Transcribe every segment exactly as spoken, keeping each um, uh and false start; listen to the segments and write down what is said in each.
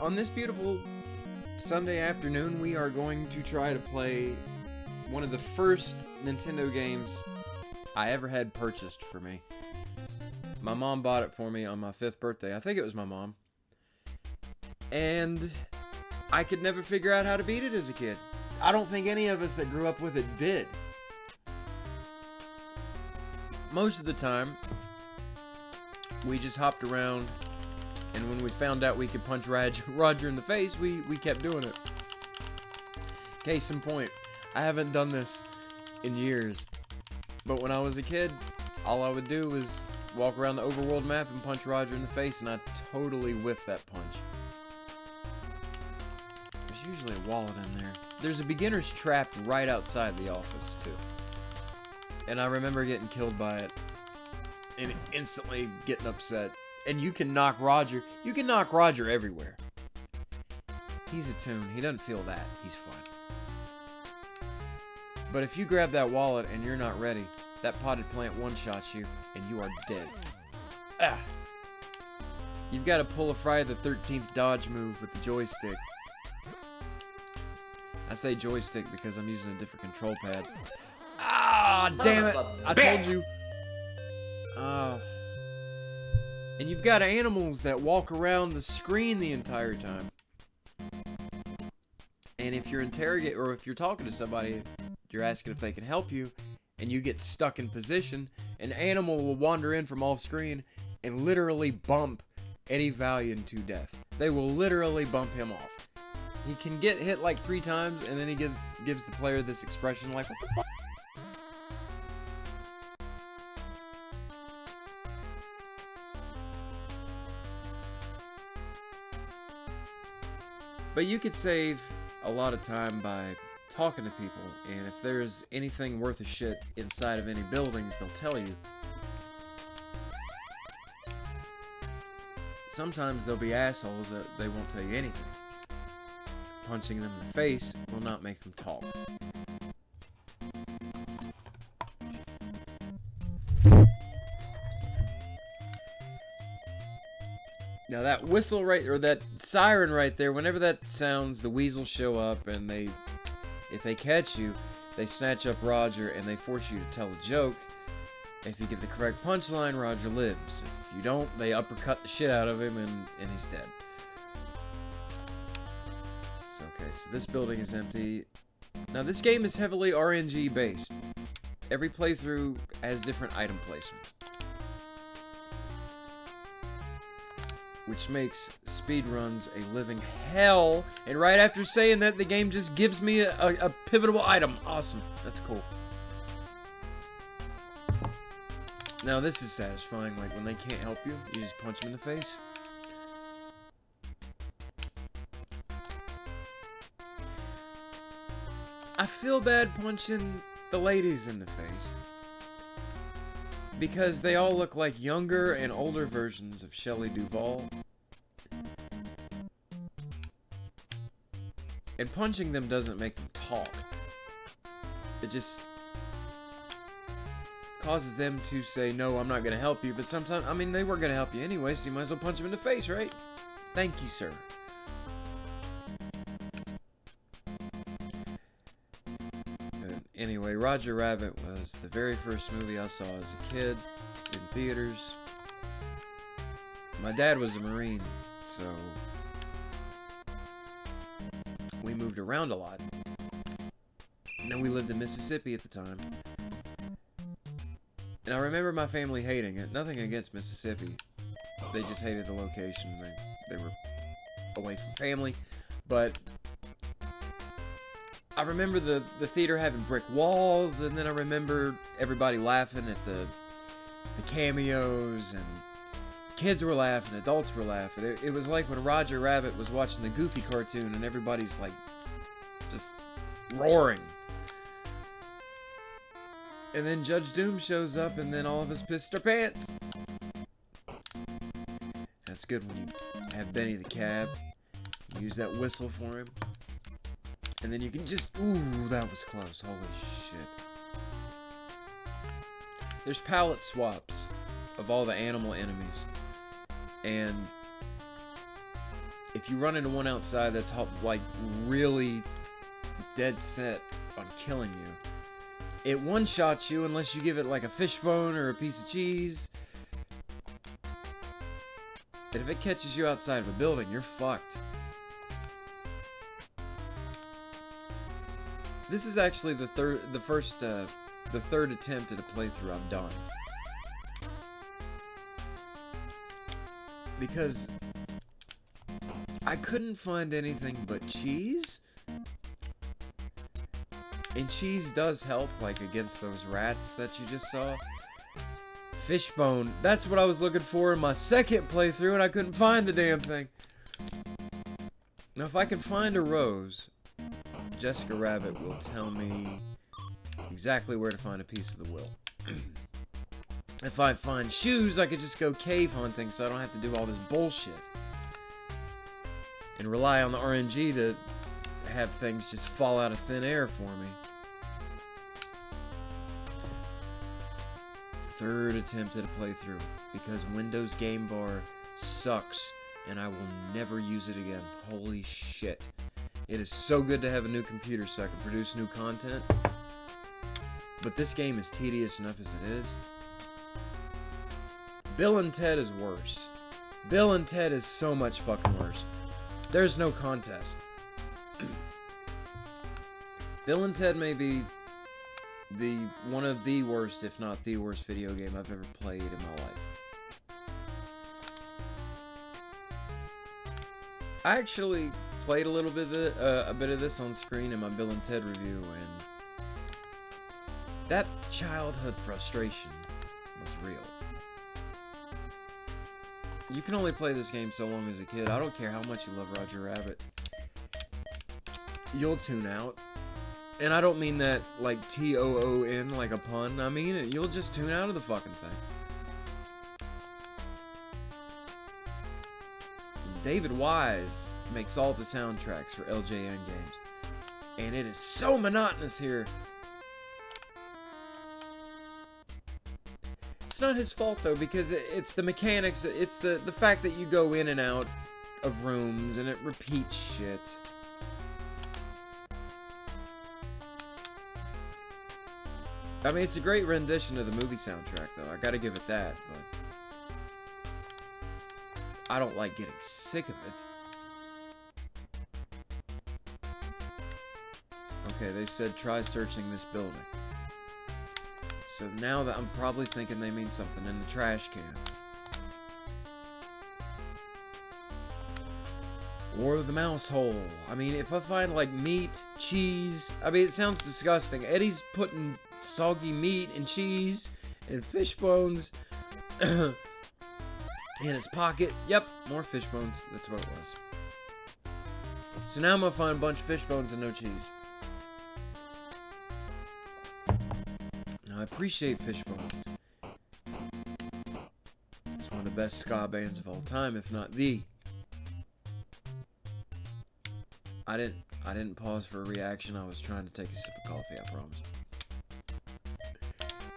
on this beautiful Sunday afternoon, we are going to try to play one of the first Nintendo games I ever had purchased for me. My mom bought it for me on my fifth birthday. I think it was my mom. And I could never figure out how to beat it as a kid. I don't think any of us that grew up with it did. Most of the time, we just hopped around, and when we found out we could punch Roger in the face, we, we kept doing it. Case in point, I haven't done this in years, but when I was a kid, all I would do was walk around the overworld map and punch Roger in the face, and I totally whiffed that punch. There's usually a wallet in there. There's a beginner's trap right outside the office, too. And I remember getting killed by it and instantly getting upset. And you can knock Roger. You can knock Roger everywhere. He's attuned. He doesn't feel that. He's fine. But if you grab that wallet and you're not ready, that potted plant one-shots you and you are dead. Ah! You've got to pull a Friday the thirteenth dodge move with the joystick. I say joystick because I'm using a different control pad. Ah, oh, damn it! I told you. Uh, and you've got animals that walk around the screen the entire time. And if you're interrogating, or if you're talking to somebody, you're asking if they can help you, and you get stuck in position, an animal will wander in from off screen and literally bump Eddie Valiant to death. They will literally bump him off. He can get hit like three times, and then he gives gives the player this expression like, "What the fuck?" But you could save a lot of time by talking to people, and if there's anything worth a shit inside of any buildings, they'll tell you. Sometimes there'll be assholes that they won't tell you anything. Punching them in the face will not make them talk. Now that whistle right, or that siren right there, whenever that sounds, the weasels show up, and they, if they catch you, they snatch up Roger, and they force you to tell a joke. If you give the correct punchline, Roger lives. If you don't, they uppercut the shit out of him, and, and he's dead. So, okay, so this building is empty. Now this game is heavily R N G based. Every playthrough has different item placements, which makes speedruns a living hell. And right after saying that, the game just gives me a, a, a pivotal item. Awesome. That's cool. Now, this is satisfying. Like, when they can't help you, you just punch them in the face. I feel bad punching the ladies in the face, because they all look like younger and older versions of Shelley Duvall. And punching them doesn't make them talk. It just causes them to say, no, I'm not going to help you. But sometimes, I mean, they were going to help you anyway, so you might as well punch them in the face, right? Thank you, sir. Anyway, Roger Rabbit was the very first movie I saw as a kid in theaters. My dad was a Marine, so we moved around a lot. And then we lived in Mississippi at the time. And I remember my family hating it. Nothing against Mississippi. They just hated the location. They, they were away from family. But I remember the, the theater having brick walls, and then I remember everybody laughing at the the cameos, and kids were laughing, adults were laughing. It, it was like when Roger Rabbit was watching the Goofy cartoon, and everybody's like, just roaring. And then Judge Doom shows up, and then all of us pissed our pants. That's good when you have Benny the Cab. Use that whistle for him. And then you can just, ooh, that was close. Holy shit. There's palette swaps of all the animal enemies. And if you run into one outside that's like really dead set on killing you, it one-shots you unless you give it like a fishbone or a piece of cheese. And if it catches you outside of a building, you're fucked. This is actually the third, the first, uh, the third attempt at a playthrough I've done. Because I couldn't find anything but cheese. And cheese does help, like, against those rats that you just saw. Fishbone. That's what I was looking for in my second playthrough, and I couldn't find the damn thing. Now, if I can find a rose, Jessica Rabbit will tell me exactly where to find a piece of the will. If I find shoes, I could just go cave hunting so I don't have to do all this bullshit. And rely on the R N G to have things just fall out of thin air for me. Third attempt at a playthrough. Because Windows Game Bar sucks. And I will never use it again. Holy shit. It is so good to have a new computer so I can produce new content. But this game is tedious enough as it is. Bill and Ted is worse. Bill and Ted is so much fucking worse. There's no contest. Bill and Ted may be the one of the worst, if not the worst, video game I've ever played in my life. I actually played a little bit of it, uh, a bit of this on screen in my Bill and Ted review, and that childhood frustration was real. You can only play this game so long as a kid. I don't care how much you love Roger Rabbit. You'll tune out. And I don't mean that like T O O N, like a pun. I mean it. You'll just tune out of the fucking thing. And David Wise makes all the soundtracks for L J N games. And it is so monotonous here. It's not his fault though, because it's the mechanics, it's the the fact that you go in and out of rooms and it repeats shit. I mean, it's a great rendition of the movie soundtrack though, I gotta give it that, but I don't like getting sick of it. Okay, they said try searching this building. So now that I'm probably thinking they mean something in the trash can. Or the mouse hole. I mean, if I find like meat, cheese, I mean, it sounds disgusting. Eddie's putting soggy meat and cheese and fish bones in his pocket. Yep, more fish bones. That's what it was. So now I'm gonna find a bunch of fish bones and no cheese. I appreciate Fishbone. It's one of the best ska bands of all time, if not the. I didn't I didn't pause for a reaction. I was trying to take a sip of coffee, I promise.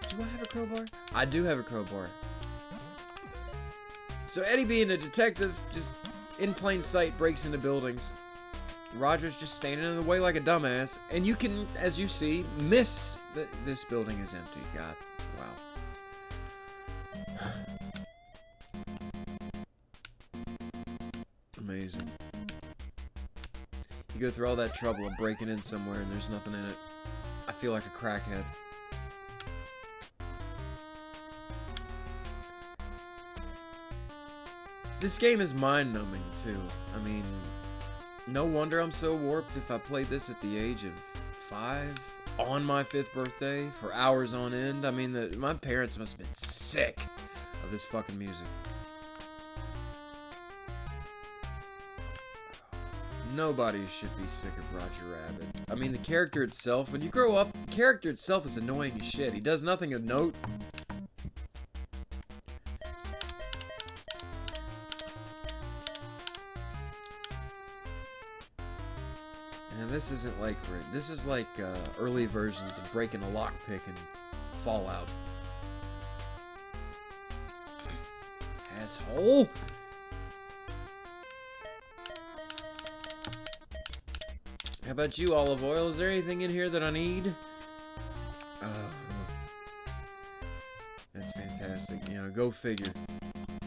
Do I have a crowbar? I do have a crowbar. So Eddie, being a detective, just in plain sight breaks into buildings. Roger's just standing in the way like a dumbass, and you can, as you see, miss that this building is empty. God, wow. Amazing. You go through all that trouble of breaking in somewhere and there's nothing in it. I feel like a crackhead. This game is mind-numbing, too. I mean, no wonder I'm so warped if I played this at the age of five, on my fifth birthday, for hours on end. I mean, the, my parents must have been sick of this fucking music. Nobody should be sick of Roger Rabbit. I mean, the character itself, when you grow up, the character itself is annoying as shit. He does nothing of note. This isn't like Rid. This is like uh, early versions of breaking a lockpick and Fallout. Asshole! How about you, olive oil? Is there anything in here that I need? Uh, that's fantastic. You know, go figure.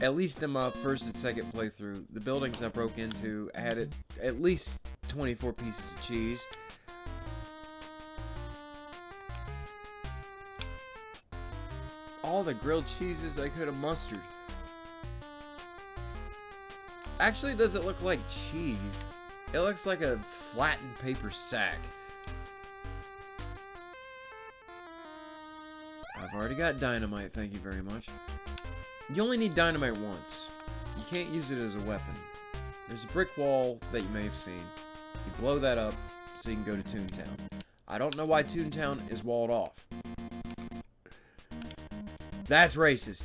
At least in my first and second playthrough, the buildings I broke into had it, at least twenty-four pieces of cheese. All the grilled cheeses I could have mustered. Actually, it doesn't look like cheese. It looks like a flattened paper sack. I've already got dynamite, thank you very much. You only need dynamite once. You can't use it as a weapon. There's a brick wall that you may have seen. You blow that up so you can go to Toontown. I don't know why Toontown is walled off. That's racist.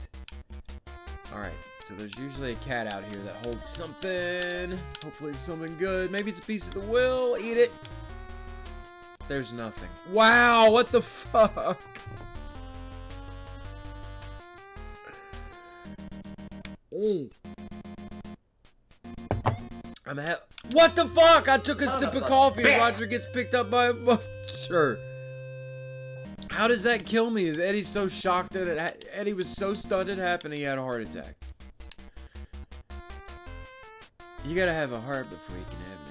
Alright, so there's usually a cat out here that holds something. Hopefully it's something good. Maybe it's a piece of the will. Eat it. There's nothing. Wow, what the fuck? Mm. I'm ha- What the fuck? I took a sip of coffee and Roger gets picked up by a sure. How does that kill me? Is Eddie so shocked that it ha Eddie was so stunned it happened he had a heart attack? You gotta have a heart before you can have an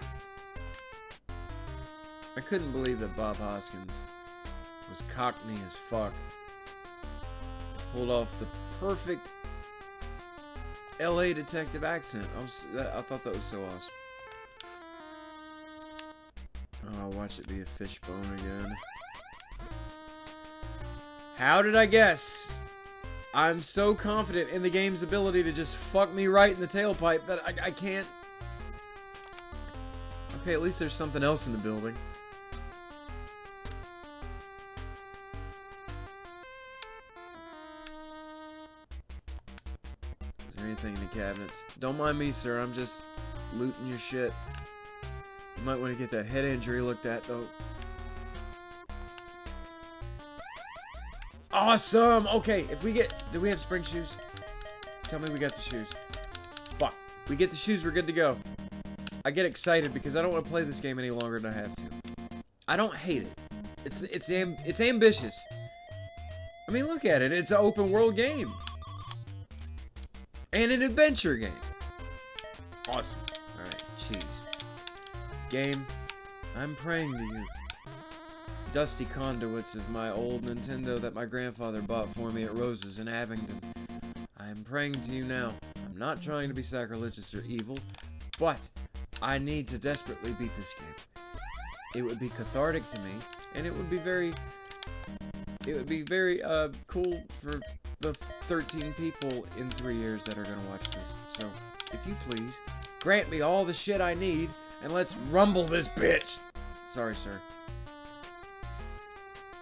attack. I couldn't believe that Bob Hoskins was cockney as fuck. Pulled off the perfect L A detective accent. I, was, that, I thought that was so awesome. Oh, watch it be a fishbone again. How did I guess? I'm so confident in the game's ability to just fuck me right in the tailpipe that I, I can't... Okay, at least there's something else in the building. Is there anything in the cabinets? Don't mind me, sir. I'm just looting your shit. You might want to get that head injury looked at, though. Awesome! Okay, if we get... Do we have spring shoes? Tell me we got the shoes. Fuck. We get the shoes, we're good to go. I get excited because I don't want to play this game any longer than I have to. I don't hate it. It's it's amb it's ambitious. I mean, look at it. It's an open world game. And an adventure game. Awesome. Alright, cheese. Game, I'm praying to you. Dusty conduits of my old Nintendo that my grandfather bought for me at Roses in Abingdon. I am praying to you now. I'm not trying to be sacrilegious or evil, but I need to desperately beat this game. It would be cathartic to me, and it would be very, it would be very uh, cool for the thirteen people in three years that are going to watch this. So, if you please, grant me all the shit I need, and let's rumble this bitch! Sorry, sir.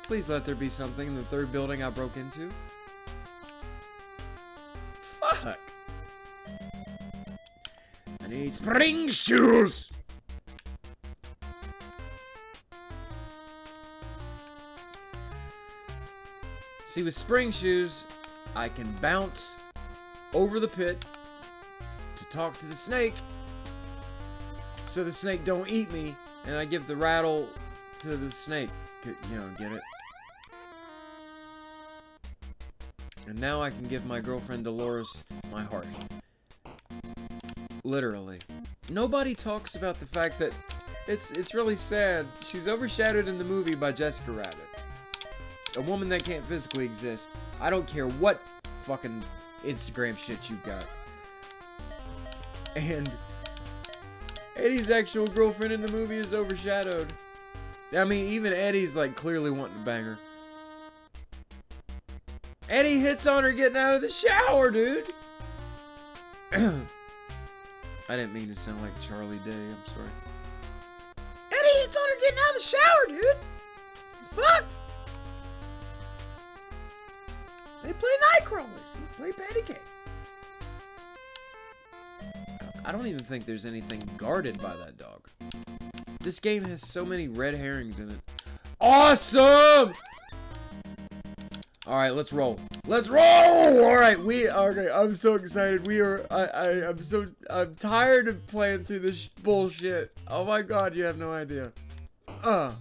Please let there be something in the third building I broke into. Fuck! I need spring shoes! See, with spring shoes, I can bounce over the pit to talk to the snake so the snake don't eat me, and I give the rattle to the snake. You know, get it? And now I can give my girlfriend Dolores my heart. Literally. Nobody talks about the fact that it's it's really sad. She's overshadowed in the movie by Jessica Rabbit. A woman that can't physically exist. I don't care what fucking Instagram shit you got. And Eddie's actual girlfriend in the movie is overshadowed. I mean, even Eddie's like clearly wanting to bang her. Eddie hits on her getting out of the shower, dude! I didn't mean to sound like Charlie Day, I'm sorry. Eddie hits on her getting out of the shower, dude! Fuck! They play night crawlers. They play patty cake. I don't even think there's anything guarded by that dog. This game has so many red herrings in it. Awesome! Alright, let's roll. Let's roll! All right, we are. Okay, I'm so excited. We are. I. I. I'm so. I'm tired of playing through this bullshit. Oh my god, you have no idea. Uh.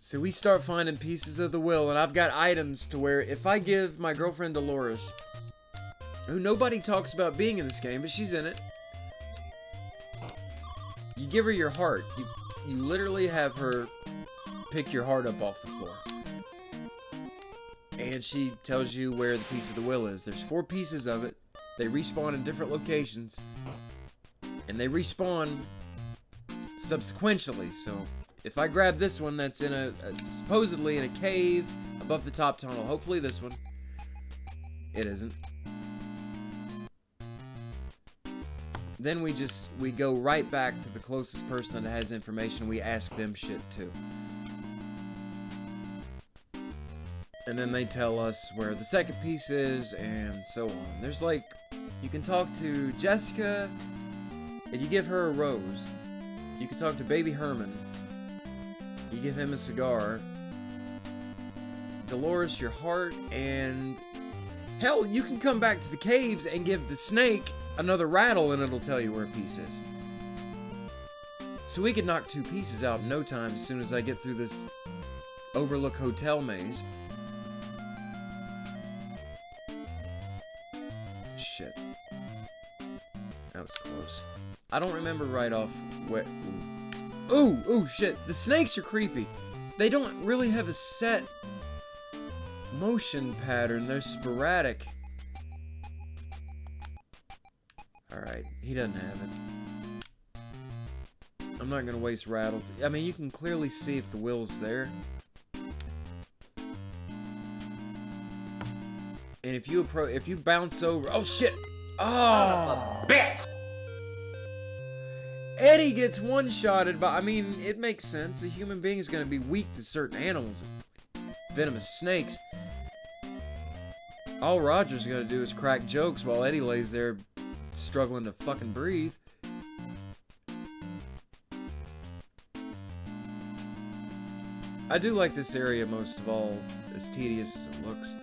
So we start finding pieces of the will, and I've got items to where if I give my girlfriend Dolores, who nobody talks about being in this game, but she's in it. You give her your heart. You. You literally have her pick your heart up off the floor. And she tells you where the piece of the will is. There's four pieces of it. They respawn in different locations. And they respawn subsequently. So if I grab this one that's in a, a supposedly in a cave above the top tunnel. Hopefully this one. It isn't. Then we just, we go right back to the closest person that has information. We ask them shit too. And then they tell us where the second piece is, and so on. There's like, you can talk to Jessica, and you give her a rose. You can talk to Baby Herman. You give him a cigar. Dolores, your heart, and... Hell, you can come back to the caves and give the snake another rattle, and it'll tell you where a piece is. So we could knock two pieces out in no time as soon as I get through this Overlook Hotel maze. Shit. That was close. I don't remember right off where... Ooh. Ooh, ooh, shit. The snakes are creepy. They don't really have a set motion pattern. They're sporadic. Alright, he doesn't have it. I'm not gonna waste rattles. I mean, you can clearly see if the will's there. And if you approach, if you bounce over, oh shit! Oh, bitch! Eddie gets one-shotted by, I mean, it makes sense. A human being is gonna be weak to certain animals, venomous snakes. All Roger's gonna do is crack jokes while Eddie lays there struggling to fucking breathe. I do like this area most of all, as tedious as it looks.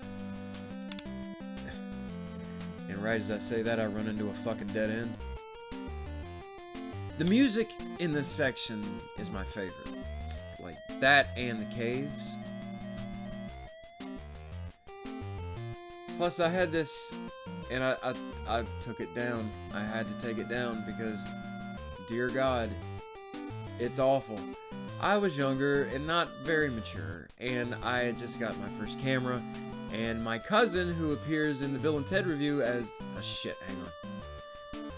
Right as I say that, I run into a fucking dead end. The music in this section is my favorite. It's like that and the caves. Plus, I had this, and I, I, I took it down. I had to take it down because, dear God, it's awful. I was younger and not very mature, and I had just got my first camera. And my cousin, who appears in the Bill and Ted review as... Oh, shit, hang on.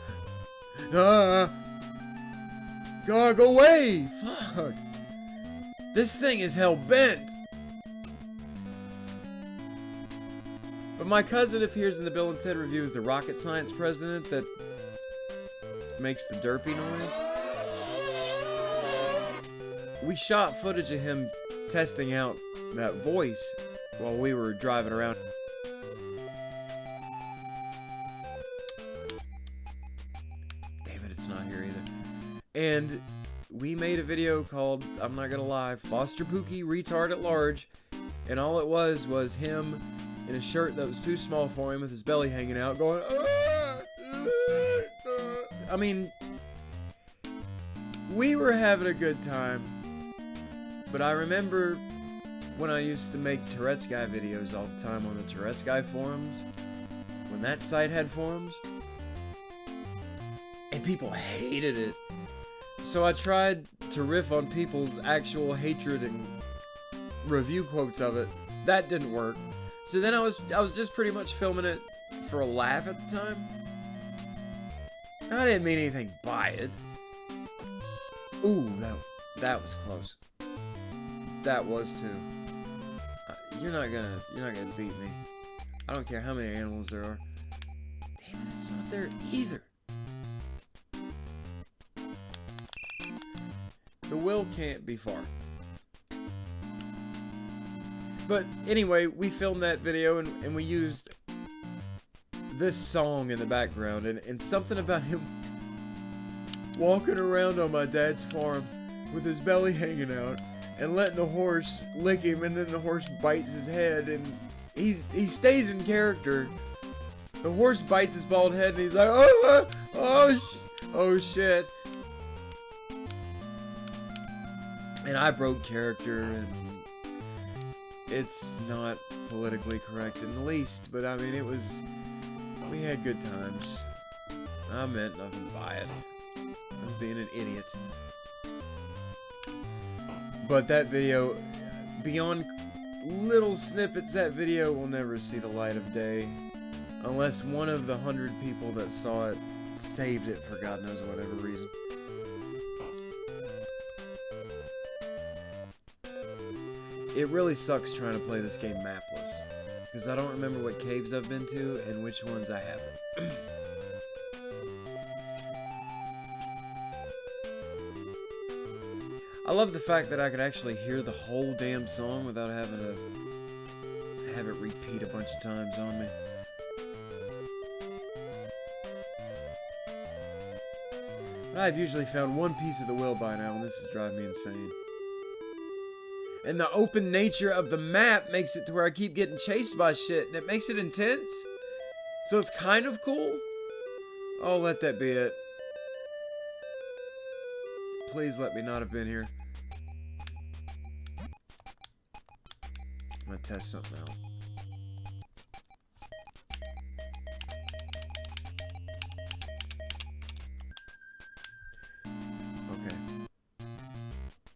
Uh, God, go away! Fuck! This thing is hell-bent! But my cousin appears in the Bill and Ted review as the rocket science president that makes the derpy noise. We shot footage of him testing out that voice while we were driving around. Damn it, it's not here either. And we made a video called, I'm not gonna lie, Foster Pookie Retard at Large. And all it was was him in a shirt that was too small for him with his belly hanging out going, ah, ah, ah. I mean, we were having a good time. But I remember when I used to make Tourette's Guy videos all the time on the Tourette's Guy forums, when that site had forums, and people hated it. So I tried to riff on people's actual hatred and review quotes of it. That didn't work. So then I was I was just pretty much filming it for a laugh at the time. I didn't mean anything by it. Ooh, that, that was close. That was too. You're not gonna, you're not gonna beat me. I don't care how many animals there are. Damn it, it's not there either. The will can't be far. But anyway, we filmed that video and, and we used this song in the background and, and something about him walking around on my dad's farm with his belly hanging out and letting the horse lick him, and then the horse bites his head, and he's, he stays in character. The horse bites his bald head, and he's like, oh, oh, sh oh shit. And I broke character, and it's not politically correct in the least, but I mean, it was, we had good times. I meant nothing by it. I was being an idiot. But that video, beyond little snippets, that video will never see the light of day. Unless one of the hundred people that saw it saved it for God knows whatever reason. It really sucks trying to play this game mapless, because I don't remember what caves I've been to and which ones I haven't. I love the fact that I could actually hear the whole damn song without having to have it repeat a bunch of times on me. But I've usually found one piece of the will by now, and this is driving me insane. And the open nature of the map makes it to where I keep getting chased by shit, and it makes it intense. So it's kind of cool. Oh, let that be it. Please let me not have been here. I'm gonna test something out. Okay.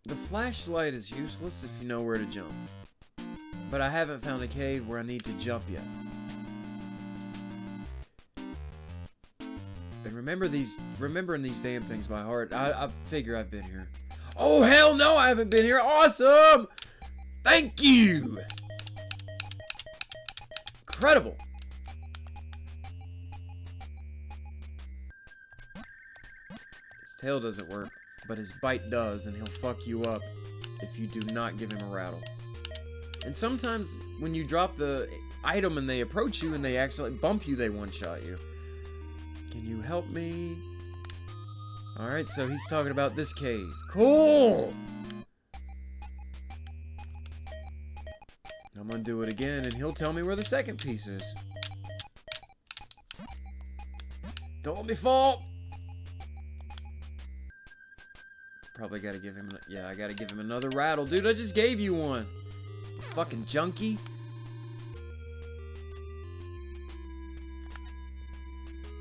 The flashlight is useless if you know where to jump. But I haven't found a cave where I need to jump yet. Remember these, remembering these damn things by heart. I, I figure I've been here. Oh, hell no, I haven't been here. Awesome. Thank you. Incredible. His tail doesn't work, but his bite does, and he'll fuck you up if you do not give him a rattle. And sometimes when you drop the item and they approach you and they accidentally bump you, they one-shot you. Can you help me? Alright, so he's talking about this cave. Cool! I'm gonna do it again, and he'll tell me where the second piece is. Don't let me fall! Probably gotta give him... Yeah, I gotta give him another rattle. Dude, I just gave you one! You fucking junkie!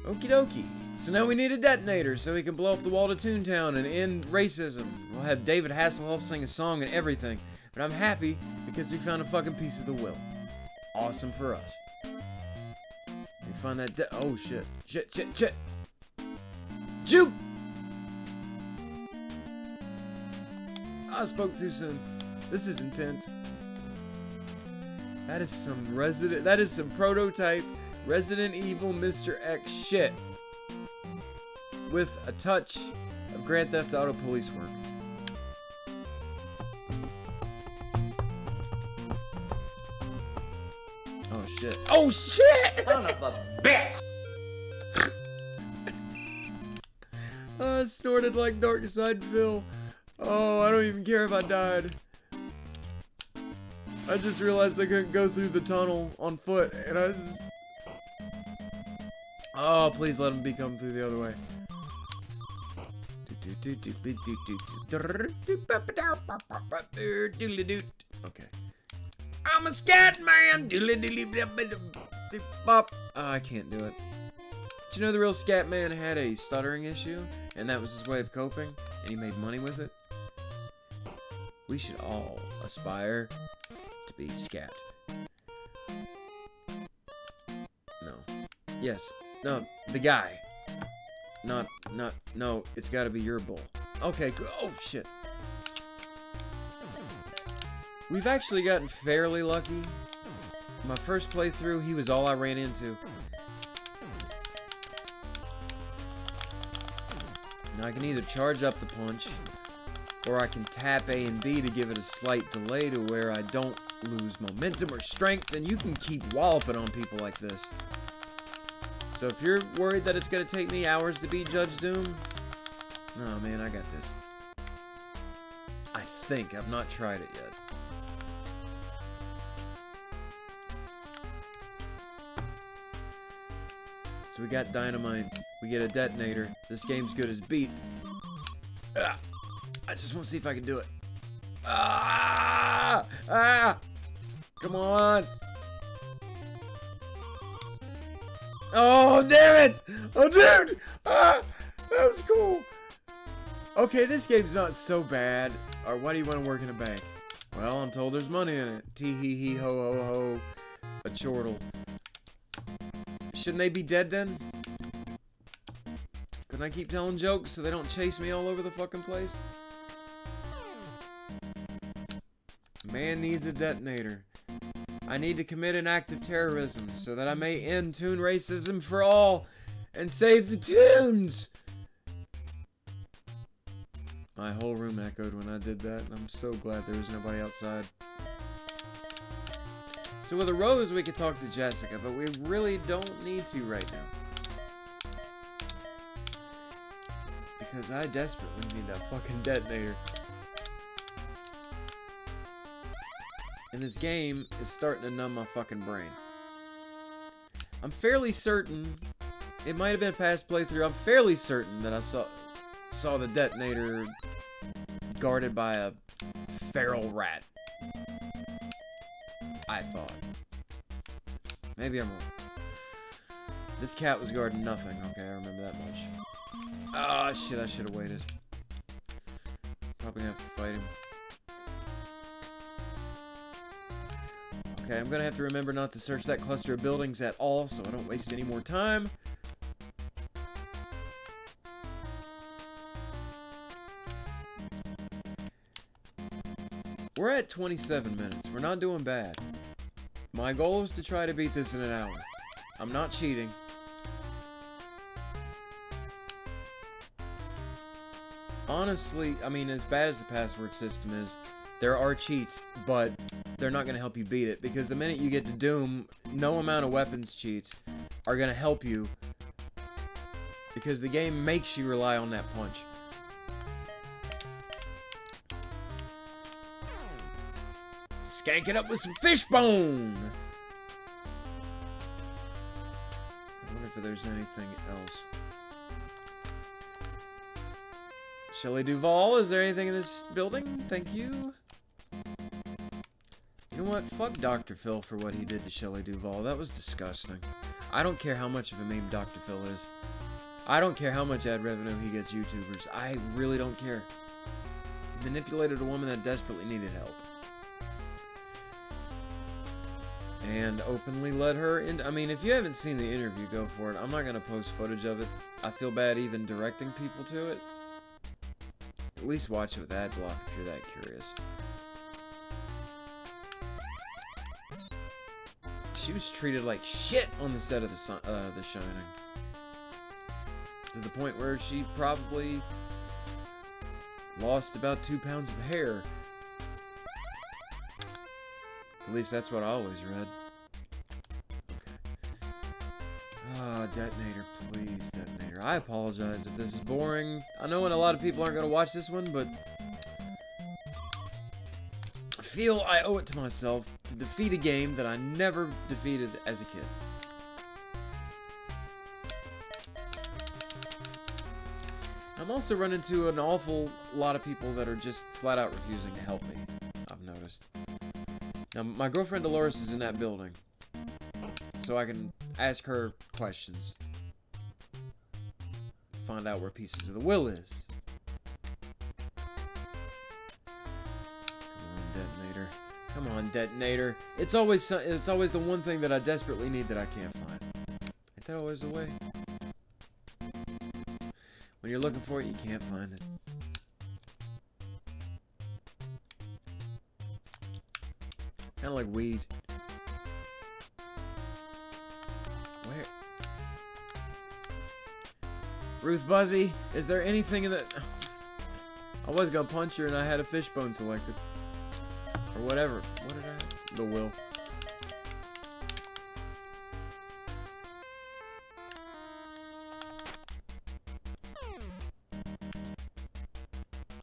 Okie dokie. So now we need a detonator so we can blow up the wall to Toontown and end racism. We'll have David Hasselhoff sing a song and everything. But I'm happy because we found a fucking piece of the will. Awesome for us. We find that de- Oh shit. Shit, shit, shit. Juke! I spoke too soon. This is intense. That is some resident- That is some prototype Resident Evil Mister X shit with a touch of Grand Theft Auto police work. Oh shit. Oh shit! Son of a bitch! I snorted like Darkside Phil. Oh, I don't even care if I died. I just realized I couldn't go through the tunnel on foot, and I just... Oh, please let him be coming through the other way. Okay. I'm a scat man! Oh, I can't do it. Did you know the real scat man had a stuttering issue? And that was his way of coping? And he made money with it? We should all aspire to be scat. No. Yes. No, the guy. Not, not, no, it's gotta be your bull. Okay, oh shit. We've actually gotten fairly lucky. My first playthrough, he was all I ran into. Now I can either charge up the punch, or I can tap A and B to give it a slight delay to where I don't lose momentum or strength, and you can keep walloping on people like this. So if you're worried that it's going to take me hours to beat Judge Doom, oh man, I got this. I think. I've not tried it yet. So we got dynamite. We get a detonator. This game's good as beat. Ah, I just want to see if I can do it. Ah! Ah! Come on! Oh, damn it! Oh, dude! Ah! That was cool! Okay, this game's not so bad. Or why do you want to work in a bank? Well, I'm told there's money in it. Tee-hee-hee-ho-ho-ho. A chortle. Shouldn't they be dead then? Couldn't I keep telling jokes so they don't chase me all over the fucking place? Man needs a detonator. I need to commit an act of terrorism so that I may end toon racism for all and save the toons! My whole room echoed when I did that, and I'm so glad there was nobody outside. So with a rose we could talk to Jessica, but we really don't need to right now. Because I desperately need that fucking detonator. And this game is starting to numb my fucking brain. I'm fairly certain, it might have been a past playthrough, I'm fairly certain that I saw saw the detonator guarded by a feral rat. I thought. Maybe I'm wrong. This cat was guarding nothing. Okay, I remember that much. Ah, shit, I should have waited. Probably gonna have to fight him. Okay, I'm gonna have to remember not to search that cluster of buildings at all, so I don't waste any more time. We're at twenty-seven minutes. We're not doing bad. My goal is to try to beat this in an hour. I'm not cheating. Honestly, I mean, as bad as the password system is, there are cheats, but they're not going to help you beat it, because the minute you get to Doom, no amount of weapons cheats are going to help you, because the game makes you rely on that punch. Skank it up with some fishbone! I wonder if there's anything else. Shelley Duvall, is there anything in this building? Thank you. You know what? Fuck Doctor Phil for what he did to Shelley Duvall. That was disgusting. I don't care how much of a meme Doctor Phil is. I don't care how much ad revenue he gets YouTubers. I really don't care. He manipulated a woman that desperately needed help. And openly let her in. I mean, if you haven't seen the interview, go for it. I'm not going to post footage of it. I feel bad even directing people to it. At least watch it with ad block if you're that curious. She was treated like shit on the set of the, uh, the Shining. To the point where she probably lost about two pounds of hair. At least that's what I always read. Okay. Ah, detonator, please, detonator. I apologize if this is boring. I know a lot of people aren't going to watch this one, but I feel I owe it to myself to defeat a game that I never defeated as a kid. I'm also running into an awful lot of people that are just flat out refusing to help me, I've noticed. Now, my girlfriend Dolores is in that building, so I can ask her questions. Find out where Pieces of the Will is. Come on, detonator. It's always it's always the one thing that I desperately need that I can't find. Ain't that always the way? When you're looking for it, you can't find it. Kind of like weed. Where? Ruth Buzzy, is there anything in the... I was going to punch her and I had a fishbone selected. Or whatever. What did I... The will.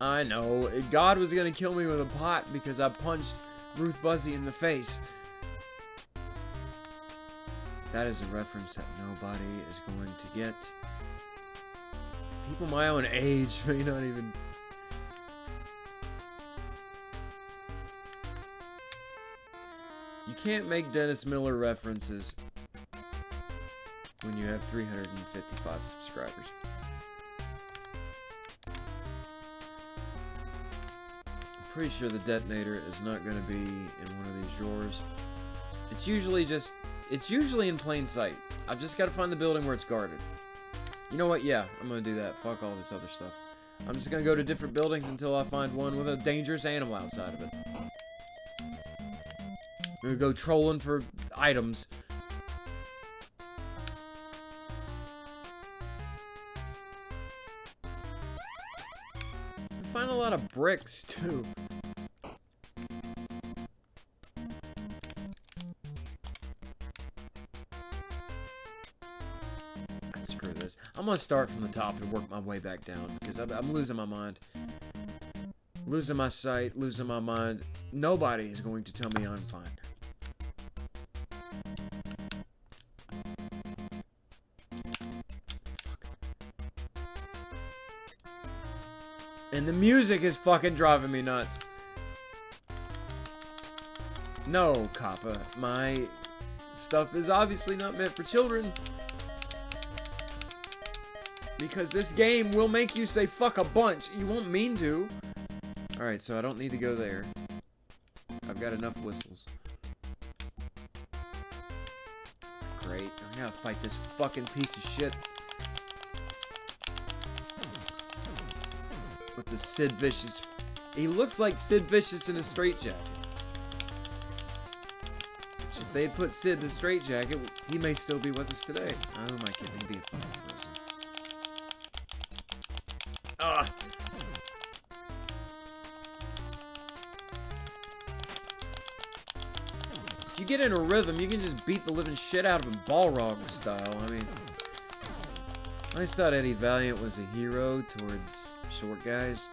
I know. God was gonna kill me with a pot because I punched Ruth Buzzy in the face. That is a reference that nobody is going to get. People my own age may not even... You can't make Dennis Miller references when you have three hundred fifty-five subscribers. Pretty sure the detonator is not going to be in one of these drawers. It's usually just, it's usually in plain sight. I've just got to find the building where it's guarded. You know what? Yeah, I'm going to do that. Fuck all this other stuff. I'm just going to go to different buildings until I find one with a dangerous animal outside of it. I'm going to go trolling for items. I find a lot of bricks, too. I'm gonna start from the top and work my way back down because I'm, I'm losing my mind, losing my sight, losing my mind. Nobody is going to tell me I'm fine. Fuck. And the music is fucking driving me nuts. No, Kappa, my stuff is obviously not meant for children. Because this game will make you say fuck a bunch. You won't mean to. Alright, so I don't need to go there. I've got enough whistles. Great. I gotta fight this fucking piece of shit. With the Sid Vicious. He looks like Sid Vicious in a straitjacket. So if they had put Sid in a straitjacket, he may still be with us today. Oh my kid, he'd be a fucking person. Ugh. If you get in a rhythm, you can just beat the living shit out of him Balrog style. I mean, I just thought Eddie Valiant was a hero towards short guys.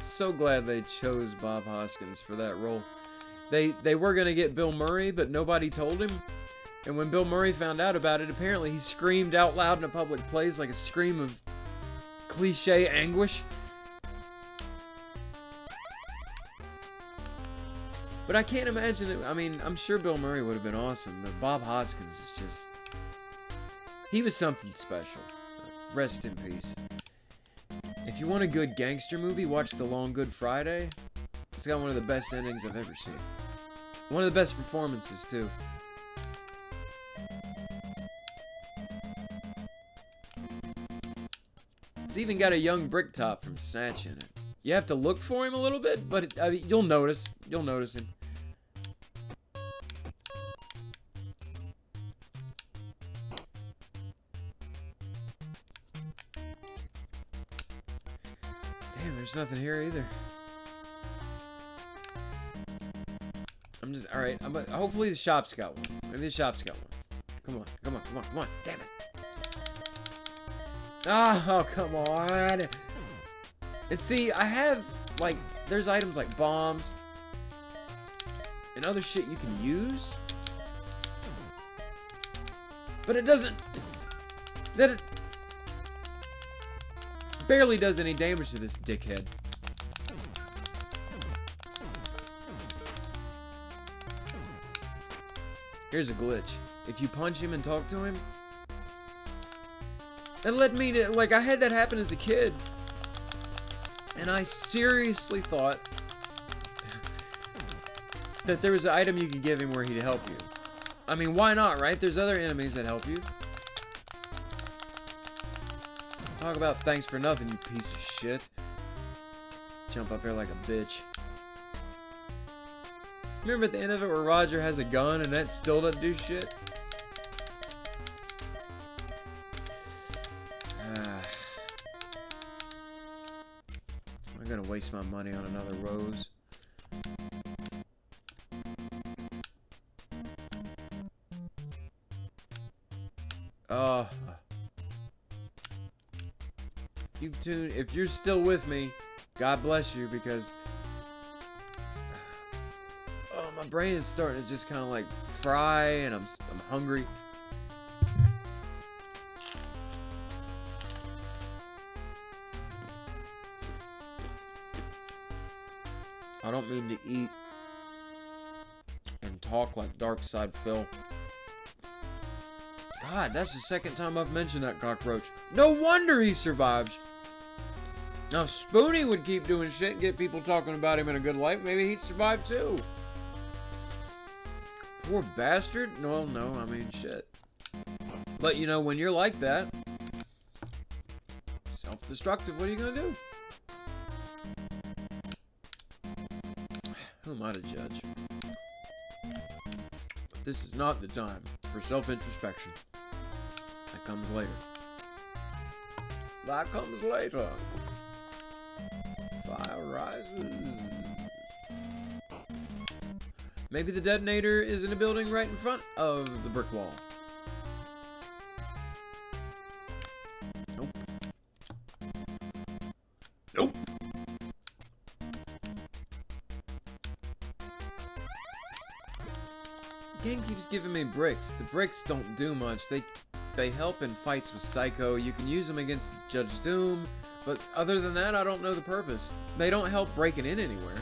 So glad they chose Bob Hoskins for that role. They they were gonna get Bill Murray, but nobody told him. And when Bill Murray found out about it, apparently he screamed out loud in a public place like a scream of cliche anguish. But I can't imagine it. I mean, I'm sure Bill Murray would have been awesome, but Bob Hoskins was just, he was something special. Rest in peace. If you want a good gangster movie, watch The Long Good Friday. It's got one of the best endings I've ever seen. One of the best performances, too. It's even got a young Bricktop from Snatch in it. You have to look for him a little bit, but it, I mean, you'll notice. You'll notice him. Damn, there's nothing here either. I'm just, alright. Hopefully the shop's got one. Maybe the shop's got one. Come on, come on, come on, come on. Damn it. Oh, come on. And see, I have, like, there's items like bombs and other shit you can use. But it doesn't, that it barely does any damage to this dickhead. Here's a glitch. If you punch him and talk to him, it led me to, like, I had that happen as a kid. And I seriously thought that there was an item you could give him where he'd help you. I mean, why not, right? There's other enemies that help you. Talk about thanks for nothing, you piece of shit. Jump up here like a bitch. Remember at the end of it where Roger has a gun and that still doesn't do shit? Waste my money on another rose. Uh, you've tuned. If you're still with me, God bless you, because oh, my brain is starting to just kind of like fry, and I'm I'm hungry. I don't mean to eat and talk like Darkside Phil. God, that's the second time I've mentioned that cockroach. No wonder he survives. Now, if Spoonie would keep doing shit and get people talking about him in a good light, maybe he'd survive too. Poor bastard. Well, no, I mean, shit. But, you know, when you're like that, self-destructive, what are you going to do? Who am I to judge? But this is not the time for self-introspection. That comes later. That comes later. Fire rises. Maybe the detonator is in a building right in front of the brick wall. Nope. Nope. The game keeps giving me bricks. The bricks don't do much. They they help in fights with Psycho. You can use them against Judge Doom. But other than that, I don't know the purpose. They don't help breaking in anywhere.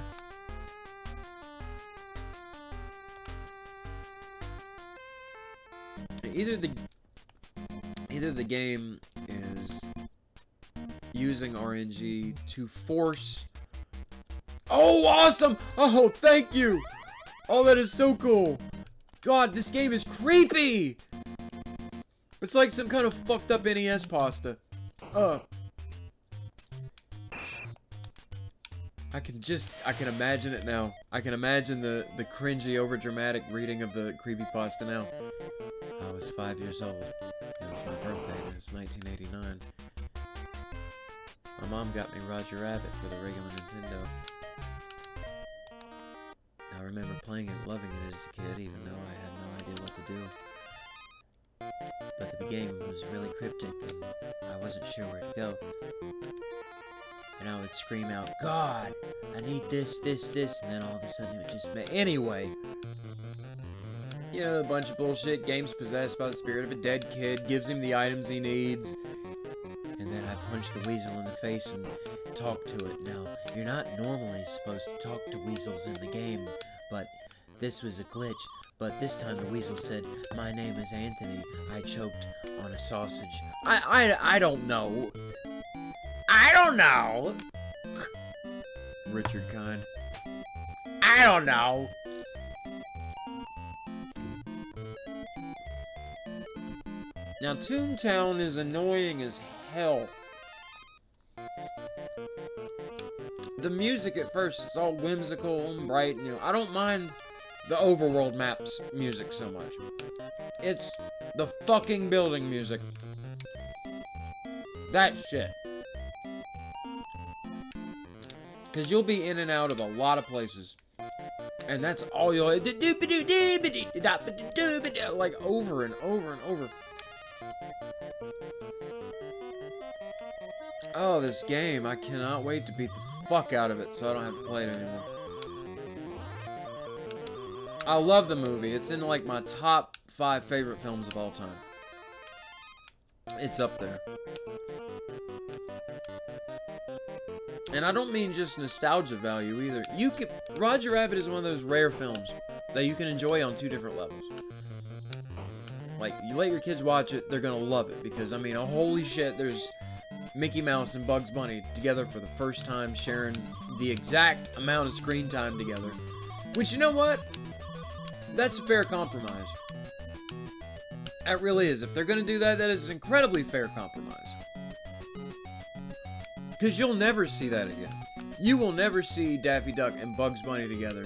Either the either the game is using R N G to force. Oh, awesome! Oh, thank you! Oh, that is so cool! God, this game is creepy! It's like some kind of fucked up N E S pasta. Uh. I can just, I can imagine it now. I can imagine the, the cringy, overdramatic reading of the creepypasta now. I was five years old. It was my birthday, and it was nineteen eighty-nine. My mom got me Roger Rabbit for the regular Nintendo. I remember playing it and loving it as a kid, even though I had no idea what to do. But the game was really cryptic, and I wasn't sure where to go. And I would scream out, God, I need this, this, this, and then all of a sudden it would just make... Anyway! You know, a bunch of bullshit. Game's possessed by the spirit of a dead kid, gives him the items he needs. And then I punch the weasel in the face and talk to it. Now, you're not normally supposed to talk to weasels in the game, but this was a glitch. But this time the weasel said, my name is Anthony. I choked on a sausage. I, I, I don't know. I don't know. Richard Kind. I don't know. Now, Toontown is annoying as hell. The music at first is all whimsical and bright. And, you know, I don't mind the overworld maps music so much. It's the fucking building music. That shit. Because you'll be in and out of a lot of places. And that's all you'll... Like, over and over and over. Oh, this game. I cannot wait to beat the fuck out of it so I don't have to play it anymore. I love the movie. It's in, like, my top five favorite films of all time. It's up there. And I don't mean just nostalgia value either. You can, Roger Rabbit is one of those rare films that you can enjoy on two different levels. Like, you let your kids watch it, they're gonna love it. Because, I mean, oh, holy shit, there's Mickey Mouse and Bugs Bunny together for the first time, sharing the exact amount of screen time together. Which, you know what? That's a fair compromise. That really is. If they're gonna do that, that is an incredibly fair compromise. Because you'll never see that again. You will never see Daffy Duck and Bugs Bunny together.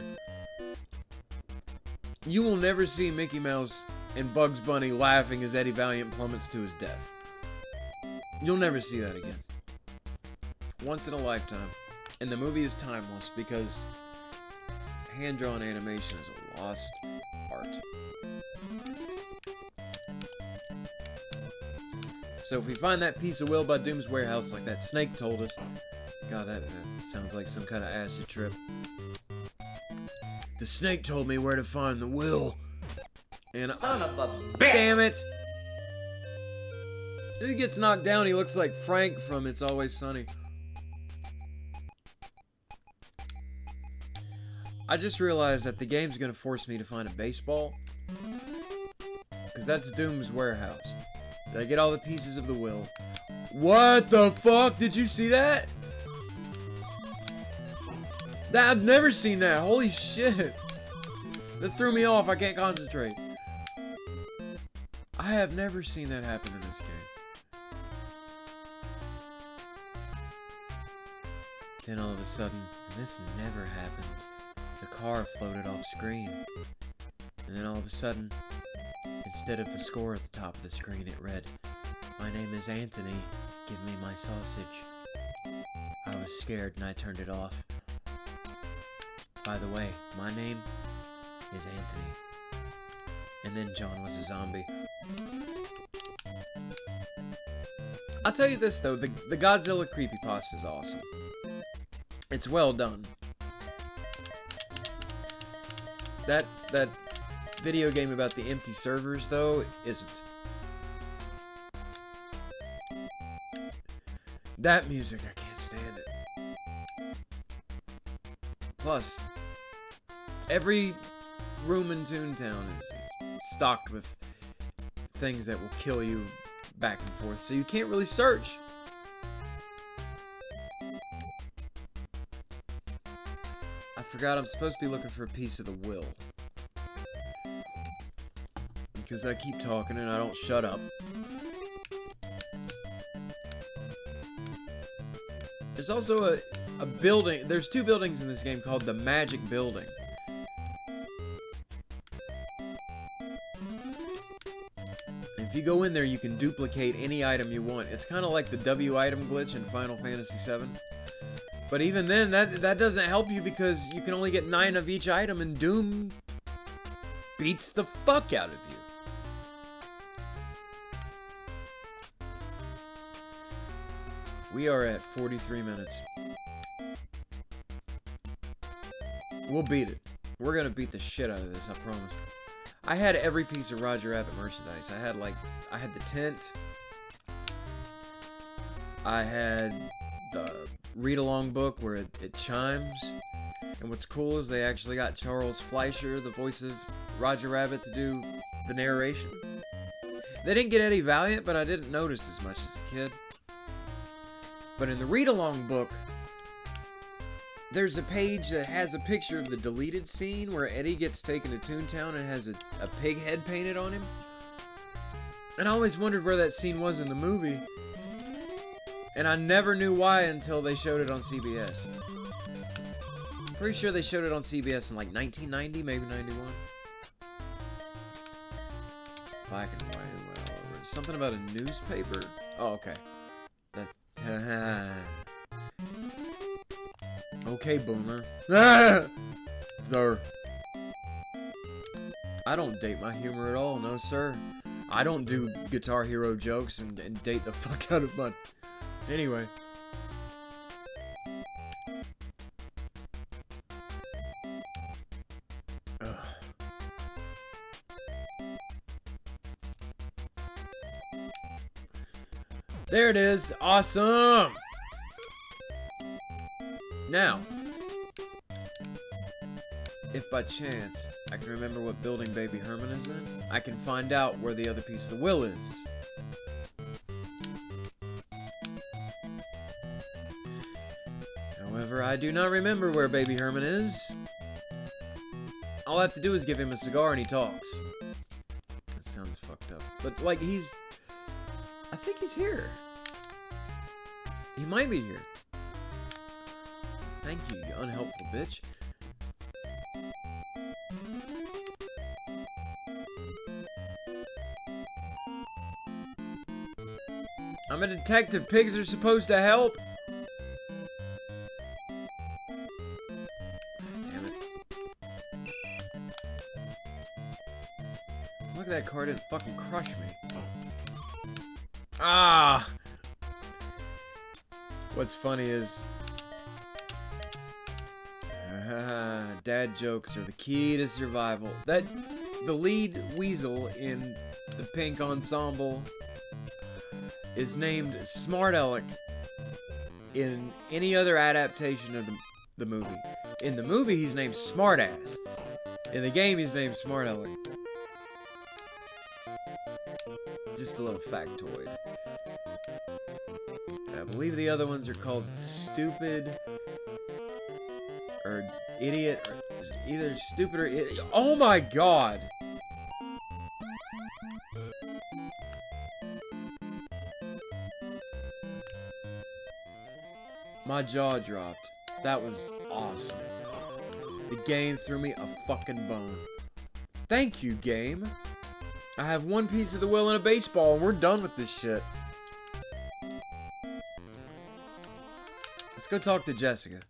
You will never see Mickey Mouse and Bugs Bunny laughing as Eddie Valiant plummets to his death. You'll never see that again. Once in a lifetime. And the movie is timeless because hand-drawn animation is a lost art. So if we find that piece of will by Doom's warehouse, like that snake told us, God, that sounds like some kind of acid trip. The snake told me where to find the will. And Son I, of a bitch. Damn it! He gets knocked down, he looks like Frank from It's Always Sunny. I just realized that the game's gonna force me to find a baseball. Because that's Doom's warehouse. Did I get all the pieces of the will? What the fuck? Did you see that? That I've never seen that. Holy shit. That threw me off. I can't concentrate. I have never seen that happen in this game. Then all of a sudden, and this never happened. The car floated off screen, and then all of a sudden, instead of the score at the top of the screen, it read, "My name is Anthony, give me my sausage." I was scared and I turned it off. By the way, my name is Anthony. And then John was a zombie. I'll tell you this though, the, the Godzilla creepypasta is awesome. It's well done. That, that video game about the empty servers, though, isn't. That music, I can't stand it. Plus, every room in Toontown is, is stocked with things that will kill you back and forth, so you can't really search. Forgot I'm supposed to be looking for a piece of the will. Because I keep talking and I don't shut up. There's also a, a building. There's two buildings in this game called the Magic Building. And if you go in there, you can duplicate any item you want. It's kind of like the W item glitch in Final Fantasy seven. But even then, that that doesn't help you because you can only get nine of each item, and Doom beats the fuck out of you. We are at forty-three minutes. We'll beat it. We're gonna beat the shit out of this, I promise. I had every piece of Roger Rabbit merchandise. I had, like, I had the tent. I had the read-along book where it, it chimes, and what's cool is they actually got Charles Fleischer, the voice of Roger Rabbit, to do the narration. They didn't get Eddie Valiant, but I didn't notice as much as a kid. But in the read-along book, there's a page that has a picture of the deleted scene where Eddie gets taken to Toontown and has a, a pig head painted on him. And I always wondered where that scene was in the movie. And I never knew why until they showed it on C B S. I'm pretty sure they showed it on C B S in like nineteen ninety, maybe ninety-one. Black and white. Well, something about a newspaper. Oh, okay. That, okay, boomer. There. I don't date my humor at all, no sir. I don't do Guitar Hero jokes and, and date the fuck out of my... Anyway. Ugh. There it is. Awesome. Now, if by chance I can remember what building Baby Herman is in, I can find out where the other piece of the will is. I do not remember where Baby Herman is. All I have to do is give him a cigar and he talks. That sounds fucked up. But, like, he's... I think he's here. He might be here. Thank you, you unhelpful bitch. I'm a detective. Pigs are supposed to help. That car didn't fucking crush me. Ah! What's funny is Dad jokes are the key to survival. That, the lead weasel in the Pink Ensemble is named Smart Alec in any other adaptation of the, the movie. In the movie, he's named Smartass. In the game, he's named Smart Alec. Just a little factoid. I believe the other ones are called Stupid or Idiot, or either Stupid or Idiot. Oh my god! My jaw dropped. That was awesome. The game threw me a fucking bone. Thank you, game. I have one piece of the will and a baseball, and we're done with this shit. Let's go talk to Jessica.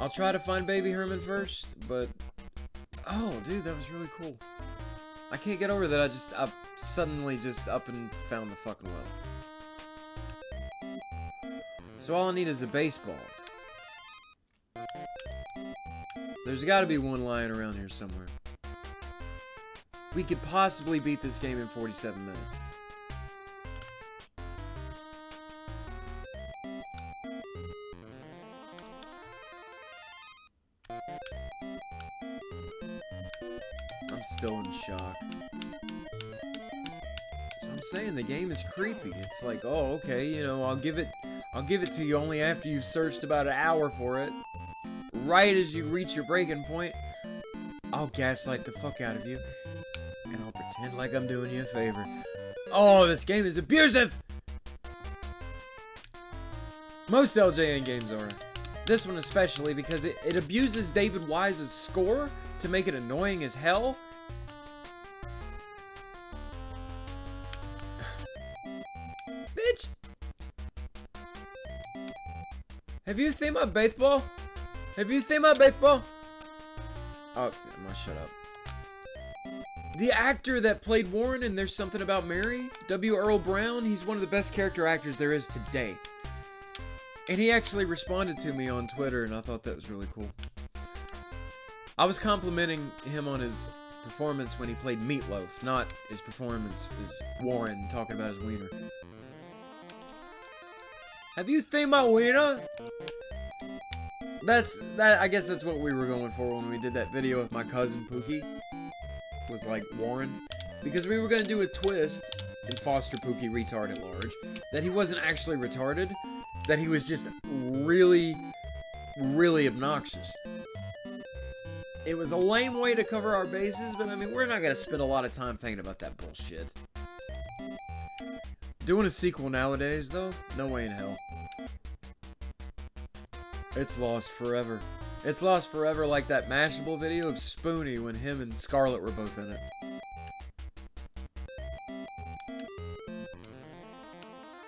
I'll try to find Baby Herman first, but... Oh, dude, that was really cool. I can't get over that I just... I suddenly just up and found the fucking well. So all I need is a baseball. There's gotta be one lying around here somewhere. We could possibly beat this game in forty-seven minutes. I'm still in shock. So I'm saying the game is creepy. It's like, oh, okay, you know, I'll give it... I'll give it to you only after you've searched about an hour for it. Right as you reach your breaking point, I'll gaslight the fuck out of you. And I'll pretend like I'm doing you a favor. Oh, this game is abusive! Most L J N games are. This one especially, because it, it abuses David Wise's score to make it annoying as hell. Bitch! Have you seen my baseball? Have you seen my baseball? Oh, I'm gonna shut up. The actor that played Warren in There's Something About Mary, W. Earl Brown, he's one of the best character actors there is today. And he actually responded to me on Twitter, and I thought that was really cool. I was complimenting him on his performance when he played Meatloaf, not his performance as Warren talking about his wiener. Have you seen my wiener? That's that. I guess that's what we were going for when we did that video with my cousin Pookie. Was like Warren, because we were gonna do a twist and foster Pookie retard at large. That he wasn't actually retarded. That he was just really, really obnoxious. It was a lame way to cover our bases, but I mean, we're not gonna spend a lot of time thinking about that bullshit. Doing a sequel nowadays, though? No way in hell. It's lost forever. It's lost forever like that Mashable video of Spoonie when him and Scarlett were both in it.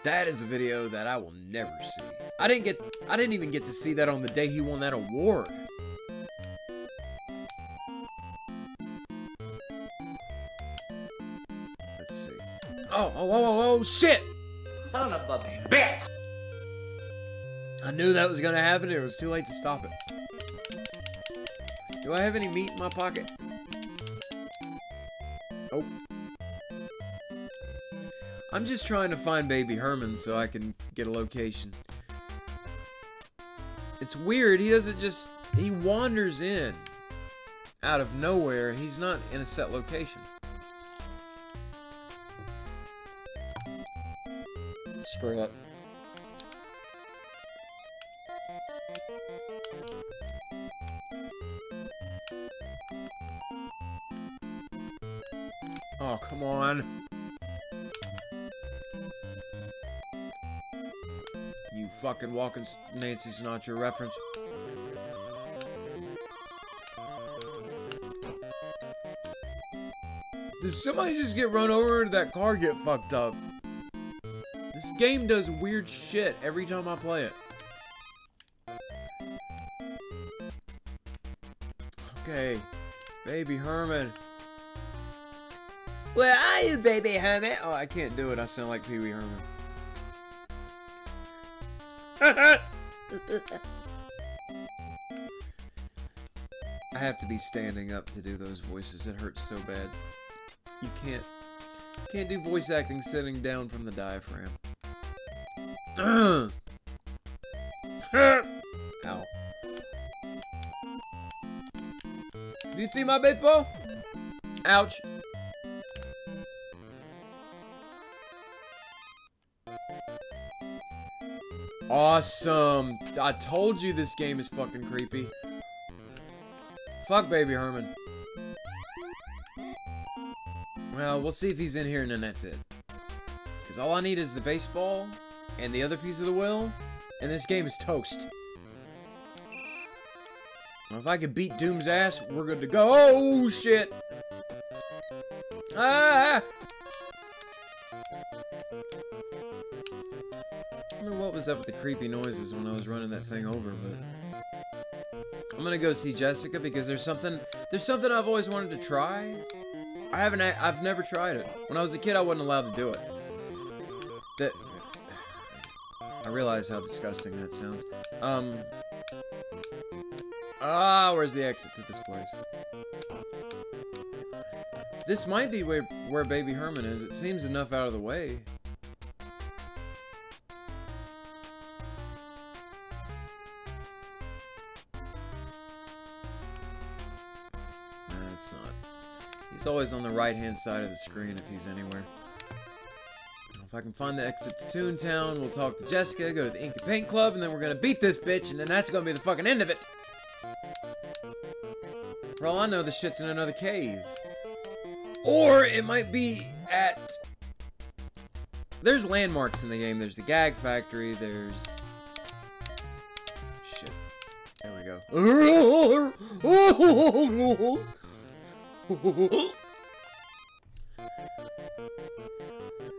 That is a video that I will never see. I didn't get- I didn't even get to see that on the day he won that award. Oh, oh, oh, oh, shit! Son of a bitch! I knew that was gonna happen, and it was too late to stop it. Do I have any meat in my pocket? Oh. I'm just trying to find Baby Herman so I can get a location. It's weird, he doesn't just... He wanders in. Out of nowhere, he's not in a set location. Screw up. Oh, come on. You fucking walking Nancy Sinatra reference. Did somebody just get run over or did that car get fucked up? This game does weird shit every time I play it. Okay, Baby Herman. Where are you, Baby Herman? Oh, I can't do it. I sound like Pee Wee Herman. I have to be standing up to do those voices. It hurts so bad. You can't can't do voice acting sitting down from the diaphragm. Ow. Do you see my baseball? Ouch. Awesome. I told you this game is fucking creepy. Fuck Baby Herman. Well, we'll see if he's in here and then that's it. Because all I need is the baseball and the other piece of the will, and this game is toast. Well, if I could beat Doom's ass, we're good to go. Oh, shit. Ah! I don't know what was up with the creepy noises when I was running that thing over, but I'm gonna go see Jessica because there's something there's something I've always wanted to try. I haven't I've never tried it. When I was a kid, I wasn't allowed to do it. That I realize how disgusting that sounds. Um Ah, where's the exit to this place? This might be where where Baby Herman is. It seems enough out of the way. That's not. He's always on the right-hand side of the screen if he's anywhere. If I can find the exit to Toontown, we'll talk to Jessica, go to the Ink and Paint Club, and then we're gonna beat this bitch, and then that's gonna be the fucking end of it. For all I know, the shit's in another cave. Or it might be at... There's landmarks in the game. There's the gag factory. There's... Shit. There we go. I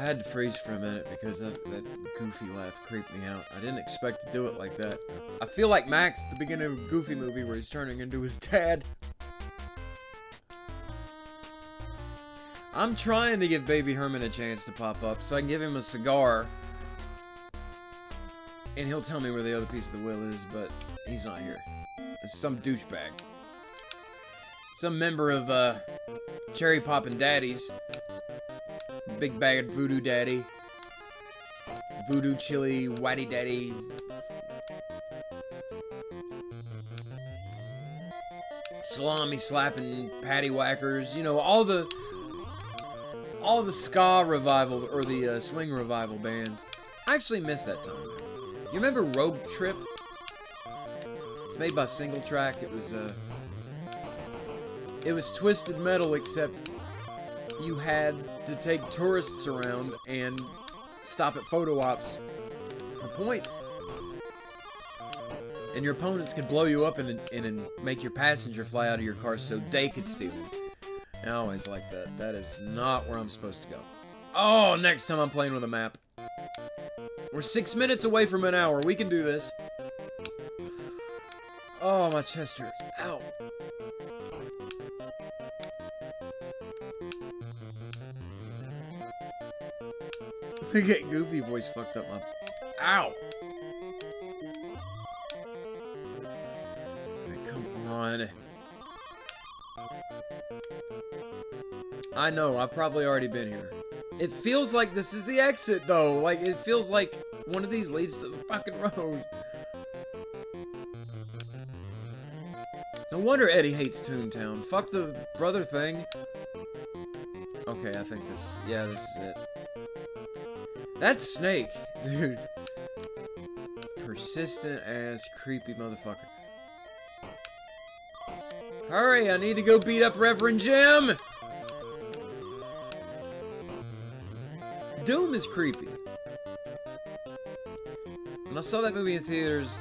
had to freeze for a minute because that, that Goofy laugh creeped me out. I didn't expect to do it like that. I feel like Max at the beginning of a Goofy movie where he's turning into his dad. I'm trying to give Baby Herman a chance to pop up so I can give him a cigar. And he'll tell me where the other piece of the will is, but he's not here. It's some douchebag. Some member of uh, Cherry Poppin' Daddies. Big Bad Voodoo Daddy. Voodoo Chili, Whitey Daddy. Salami slapping patty whackers. You know, all the... All the ska revival, or the uh, swing revival bands. I actually missed that time. You remember Road Trip? It's made by Single Track. It was, uh... It was twisted metal, except you had to take tourists around and stop at photo ops for points. And your opponents could blow you up and, and, and make your passenger fly out of your car so they could steal it. I always like that. That is not where I'm supposed to go. Oh, next time I'm playing with a map. We're six minutes away from an hour. We can do this. Oh, my chest hurts. Ow. That Goofy voice fucked up my... Ow! Come on. I know, I've probably already been here. It feels like this is the exit, though. Like, it feels like one of these leads to the fucking road. No wonder Eddie hates Toontown. Fuck the brother thing. Okay, I think this is... Yeah, this is it. That snake, dude. Persistent ass creepy motherfucker. Hurry, I need to go beat up Reverend Jim! Doom is creepy. When I saw that movie in theaters,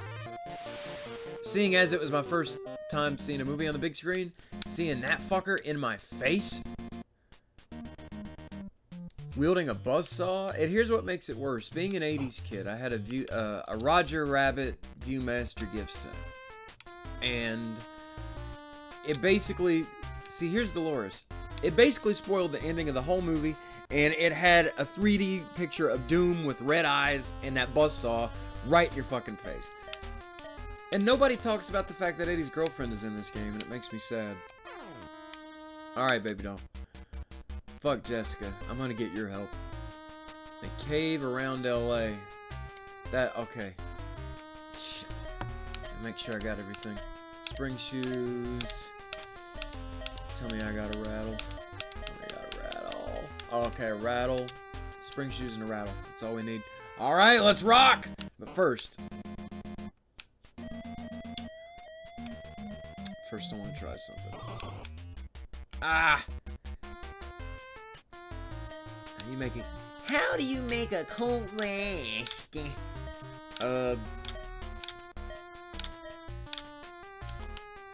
seeing as it was my first time seeing a movie on the big screen, seeing that fucker in my face, wielding a buzzsaw, and here's what makes it worse. Being an eighties kid, I had a view, uh, a Roger Rabbit Viewmaster gift set, and it basically, see, here's Dolores. It basically spoiled the ending of the whole movie, and it had a three D picture of Doom with red eyes and that buzzsaw right in your fucking face. And nobody talks about the fact that Eddie's girlfriend is in this game, and it makes me sad. Alright, baby doll. Fuck Jessica. I'm gonna get your help. The cave around L A. That, okay. Shit. Make sure I got everything. Spring shoes. Tell me I got a rattle. Tell me I got a rattle. Oh, okay, a rattle. Spring shoes and a rattle. That's all we need. Alright, let's rock! But first... First, I want to try something. Ah! How do you make it? How do you make a cold lash? Uh...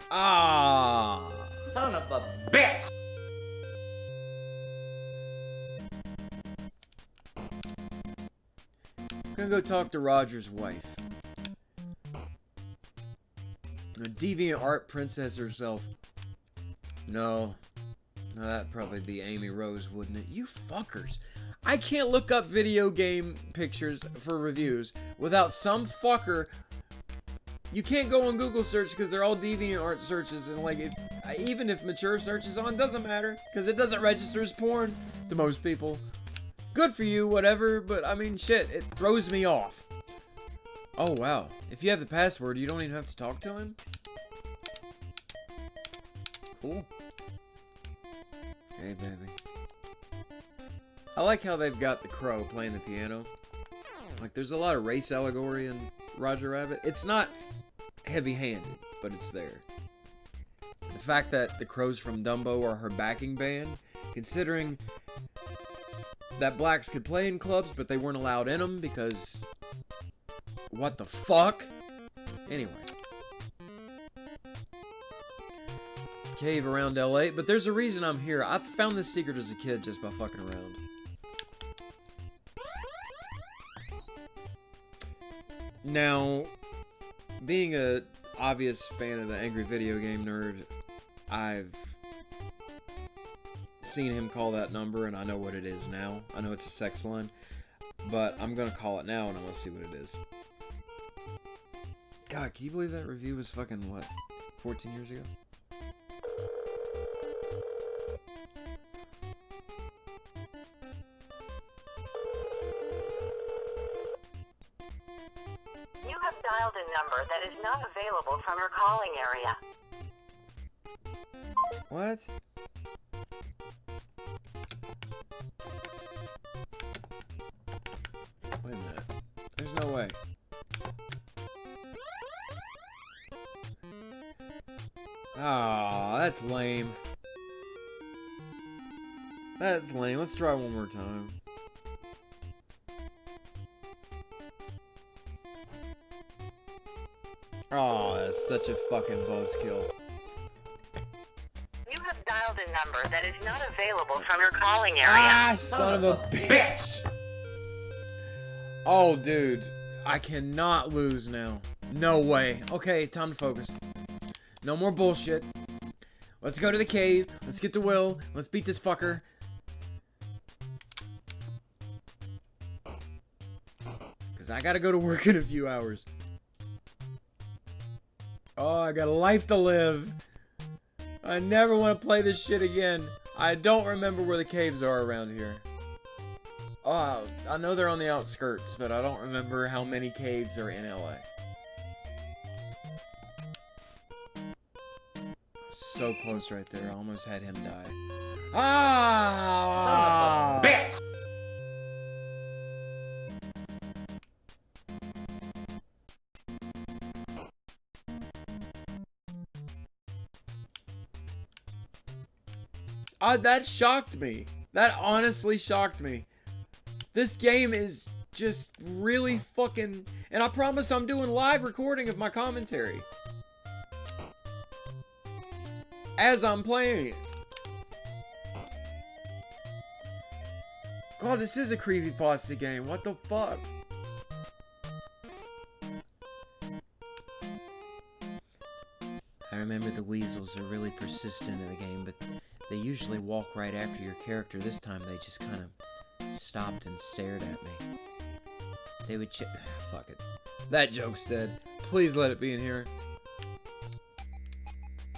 Ah! Son of a bitch! I'm gonna go talk to Roger's wife. The deviant art princess herself. No. No, that'd probably be Amy Rose, wouldn't it? You fuckers. I can't look up video game pictures for reviews without some fucker. You can't go on Google search because they're all DeviantArt searches, and like, if, even if mature search is on, doesn't matter because it doesn't register as porn to most people. Good for you, whatever, but I mean, shit, it throws me off. Oh wow! If you have the password, you don't even have to talk to him. Cool. Hey, baby. I like how they've got the crow playing the piano. Like, there's a lot of race allegory in Roger Rabbit. It's not heavy-handed, but it's there. The fact that the crows from Dumbo are her backing band, considering that blacks could play in clubs, but they weren't allowed in them because... What the fuck? Anyway. Cave around L A, but there's a reason I'm here. I found this secret as a kid just by fucking around. Now, being a obvious fan of the angry video game nerd, I've seen him call that number, and I know what it is now. I know it's a sex line, but I'm gonna call it now, and I'm gonna see what it is. God, can you believe that review was fucking, what, fourteen years ago? That is not available from her calling area. What? Wait a minute. There's no way. Ah, that's lame. That's lame. Let's try one more time. Oh, that's such a fucking buzzkill. You have dialed a number that is not available from your calling area. Ah, son of a bitch! Oh, dude. I cannot lose now. No way. Okay, time to focus. No more bullshit. Let's go to the cave. Let's get the will. Let's beat this fucker. Because I gotta go to work in a few hours. Oh, I got a life to live. I never want to play this shit again. I don't remember where the caves are around here. Oh, I know they're on the outskirts, but I don't remember how many caves are in L A. So close right there. I almost had him die. Ah! Son of a bitch! Uh, that shocked me. That honestly shocked me. This game is just really fucking... And I promise I'm doing live recording of my commentary. As I'm playing it. God, this is a creepypasta game. What the fuck? I remember the weasels are really persistent in the game, but... They usually walk right after your character. This time they just kind of stopped and stared at me. They would ch- Fuck it. That joke's dead. Please let it be in here.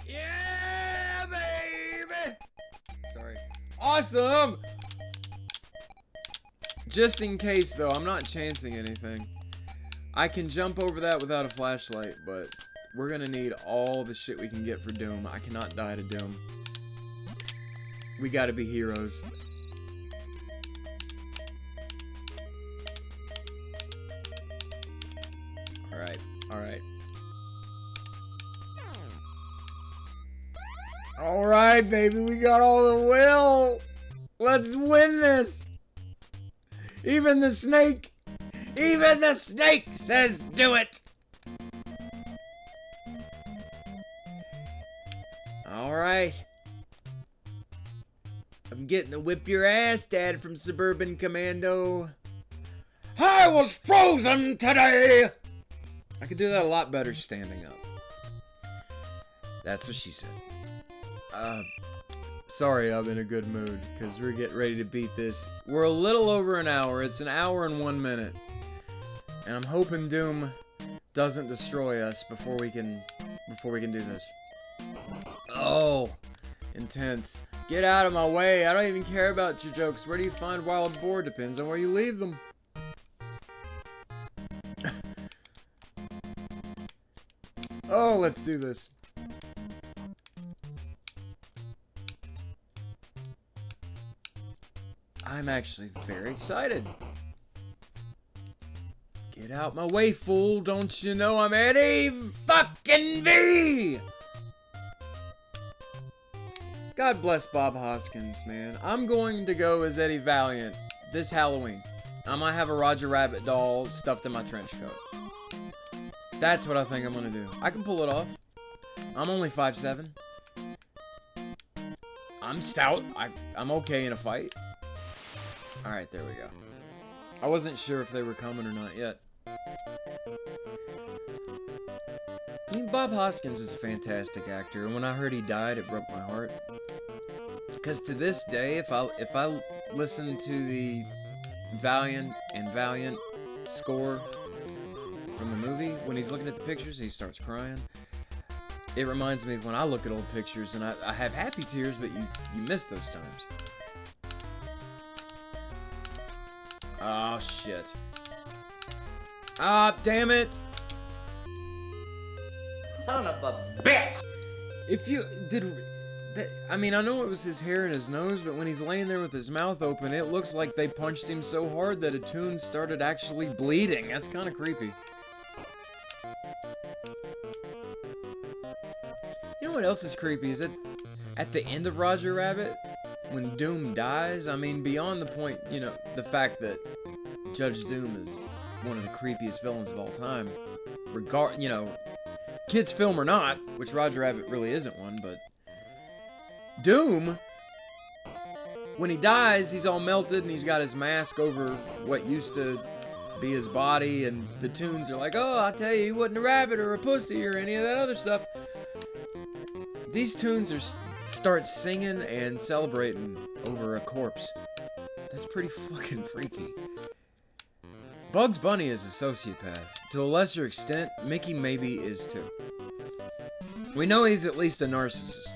Yeah, baby! Sorry. Awesome! Just in case, though, I'm not chancing anything. I can jump over that without a flashlight, but we're gonna need all the shit we can get for Doom. I cannot die to Doom. We gotta be heroes. Alright, alright. Alright, baby, we got all the will! Let's win this! Even the snake! Even the snake says do it! Alright. I'm getting a whip your ass, Dad, from Suburban Commando. I was frozen today! I could do that a lot better standing up. That's what she said. Uh, sorry I'm in a good mood, because we're getting ready to beat this. We're a little over an hour. It's an hour and one minute. And I'm hoping Doom doesn't destroy us before we can before we can do this. Oh, intense. Get out of my way. I don't even care about your jokes. Where do you find wild boar depends on where you leave them. Oh, let's do this. I'm actually very excited. Get out my way, fool. Don't you know I'm Eddie fucking V? God bless Bob Hoskins, man. I'm going to go as Eddie Valiant this Halloween. I might have a Roger Rabbit doll stuffed in my trench coat. That's what I think I'm gonna do. I can pull it off. I'm only five seven. I'm stout. I, I'm okay in a fight. Alright, there we go. I wasn't sure if they were coming or not yet. I mean, Bob Hoskins is a fantastic actor, and when I heard he died, it broke my heart. Because to this day, if I if I listen to the Valiant and Valiant score from the movie, when he's looking at the pictures, he starts crying. It reminds me of when I look at old pictures, and I, I have happy tears, but you, you miss those times. Oh, shit. Ah, damn it! Son of a bitch! If you... did... That, I mean, I know it was his hair and his nose, but when he's laying there with his mouth open, it looks like they punched him so hard that a toon started actually bleeding. That's kind of creepy. You know what else is creepy? Is it at the end of Roger Rabbit, when Doom dies? I mean, beyond the point, you know, the fact that Judge Doom is one of the creepiest villains of all time. Regard, you know... kids film or not, which Roger Rabbit really isn't one, but Doom, when he dies, he's all melted and he's got his mask over what used to be his body, and the toons are like, oh, I tell you, he wasn't a rabbit or a pussy or any of that other stuff. These toons are start singing and celebrating over a corpse. That's pretty fucking freaky. Bugs Bunny is a sociopath. To a lesser extent, Mickey maybe is too. We know he's at least a narcissist.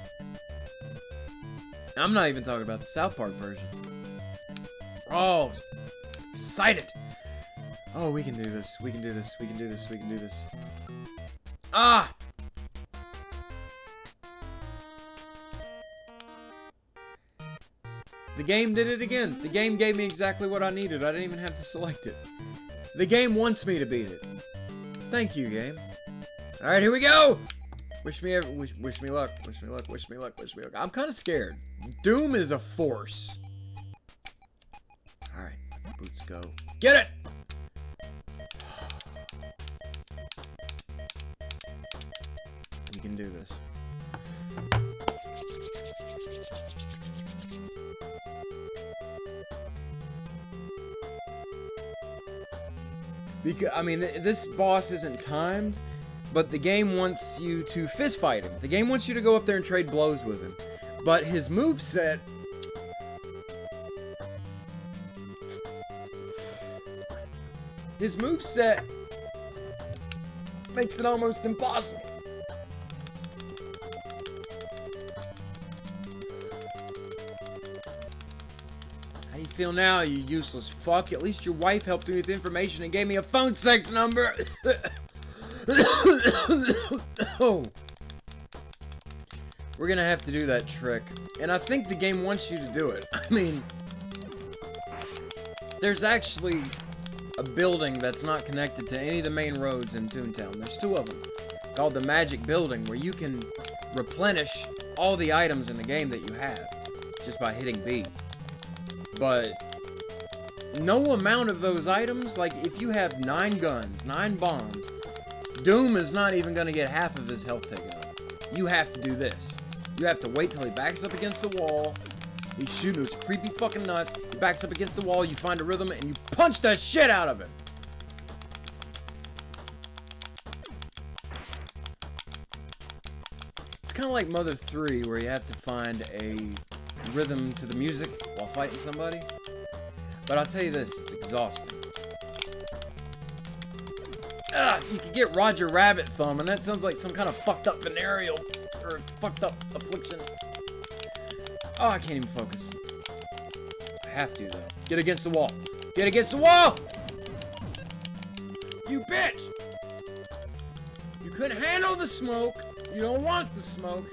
I'm not even talking about the South Park version. Oh, excited! Oh, we can do this, we can do this, we can do this, we can do this. Ah! The game did it again. The game gave me exactly what I needed. I didn't even have to select it. The game wants me to beat it. Thank you, game. All right, here we go. Wish me every, wish, wish me luck. Wish me luck. Wish me luck. Wish me luck. I'm kind of scared. Doom is a force. All right, boots go. Get it. We can do this. Because, I mean, th this boss isn't timed, but the game wants you to fist fight him. The game wants you to go up there and trade blows with him. But his moveset... His moveset makes it almost impossible. How do you feel now, you useless fuck? At least your wife helped me with information and gave me a phone sex number. Oh. We're gonna have to do that trick. And I think the game wants you to do it. I mean, there's actually a building that's not connected to any of the main roads in Toontown. There's two of them, called the Magic Building, where you can replenish all the items in the game that you have just by hitting B. But no amount of those items, like if you have nine guns, nine bombs, Doom is not even gonna get half of his health taken up. You have to do this. You have to wait till he backs up against the wall. He's shooting those creepy fucking nuts. He backs up against the wall, you find a rhythm, and you punch the shit out of him. It's kind of like Mother three, where you have to find a rhythm to the music while fighting somebody. But I'll tell you this, it's exhausting. Ugh, you can get Roger Rabbit thumb, and that sounds like some kind of fucked up venereal or fucked up affliction. Oh, I can't even focus. I have to, though. Get against the wall. Get against the wall! You bitch! You couldn't handle the smoke. You don't want the smoke.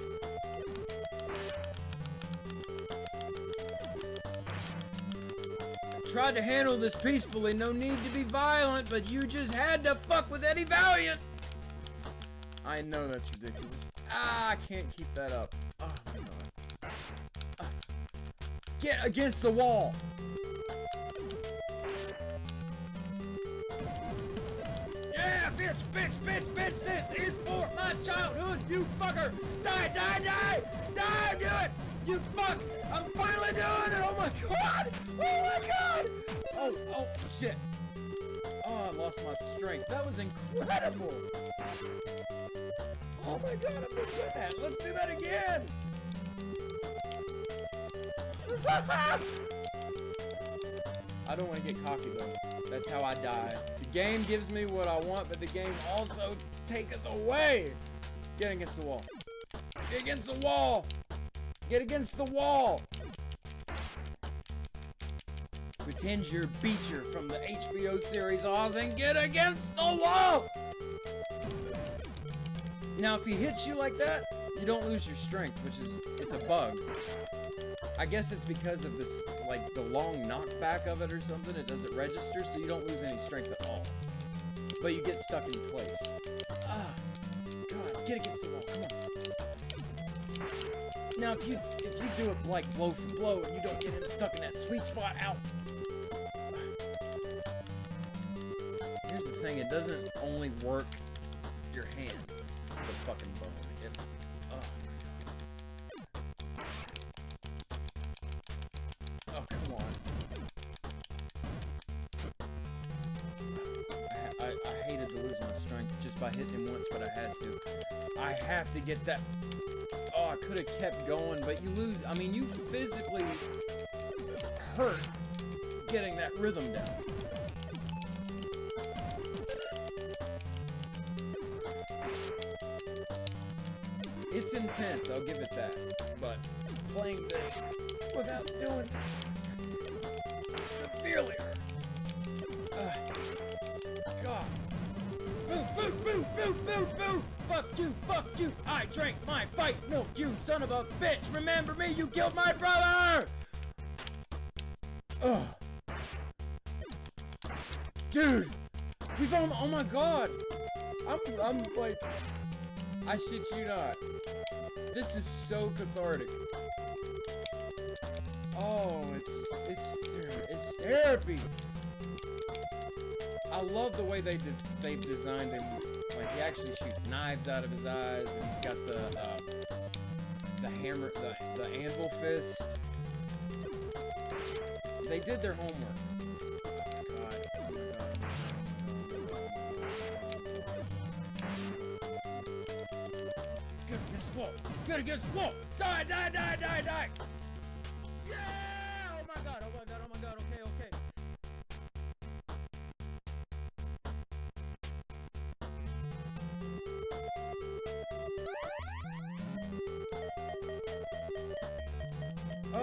I tried to handle this peacefully. No need to be violent, but you just had to fuck with Eddie Valiant. I know that's ridiculous. Ah, I can't keep that up. Oh, my God. Get against the wall! Yeah, bitch, bitch, bitch, bitch, this is for my childhood, you fucker! Die, die, die! Die, do it! You fuck! I'm finally doing it! Oh my God! Oh my God! Oh, oh, shit. Oh, I lost my strength. That was incredible! Oh my God, I'm gonna do that! Let's do that again! I don't want to get cocky though. That's how I die. The game gives me what I want, but the game also taketh away. Get against the wall. Get against the wall. Get against the wall. Pretend you're Beecher from the H B O series Oz and get against the wall. Now, if he hits you like that, you don't lose your strength, which is, it's a bug. I guess it's because of this, like, the long knockback of it or something. It doesn't register, so you don't lose any strength at all. But you get stuck in place. Ah, God, get against the wall, come on. Now, if you, if you do it, like, blow for blow, and you don't get him stuck in that sweet spot, out. Here's the thing, it doesn't only work your hands. It's the fucking bone. It, oh. I hit him once, but I had to. I have to get that. Oh, I could have kept going, but you lose. I mean, you physically hurt getting that rhythm down. It's intense, I'll give it that. But playing this without doing it severely hurts. Uh, God. Boo, boo, boo, boo, boo, boo! Fuck you, fuck you! I drank my fight milk, you son of a bitch! Remember me, you killed my brother! Ugh. Dude! We've all- oh my God! I'm- I'm like... I shit you not. This is so cathartic. Oh, it's- it's- it's therapy! I love the way they did, they've designed him. Like, he actually shoots knives out of his eyes, and he's got the uh, the hammer, the, the anvil fist. They did their homework. Oh my God! Oh my God! Good against the wall! Good against the wall! Die! Die! Die! Die! Die! Yeah! Oh my God! Oh my God! Oh my God! Okay! Okay!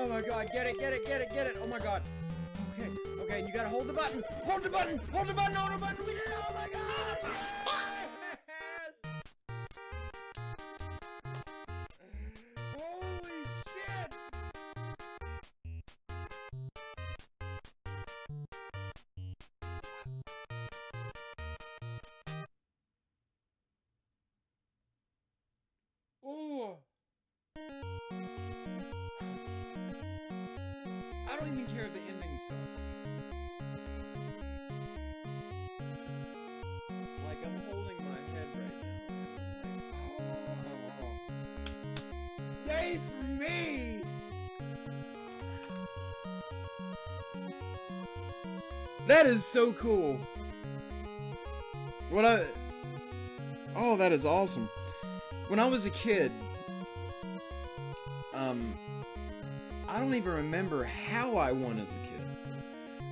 Oh my god, get it, get it, get it, get it! Oh my god! Okay, okay, you gotta hold the button! Hold the button! Hold the button! Hold the button! We did it! Oh my god! Yes! Holy shit! Ooh! I don't even care the ending song. Like, I'm holding my head right now. Oh. Yay for me! That is so cool. What I... Oh, that is awesome. When I was a kid, um... I don't even remember how I won as a kid.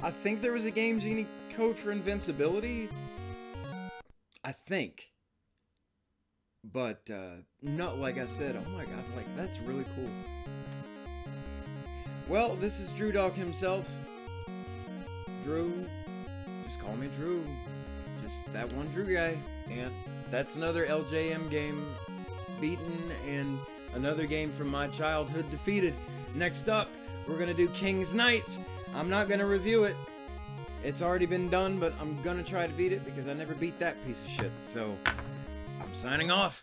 I think there was a Game Genie code for invincibility. I think. But, uh, no, like I said, oh my god, like, that's really cool. Well, this is Drew Dog himself. Drew. Just call me Drew. Just that one Drew guy. And that's another L J M game beaten and another game from my childhood defeated. Next up, we're gonna do King's Knight. I'm not gonna review it. It's already been done, but I'm gonna try to beat it because I never beat that piece of shit. So, I'm signing off.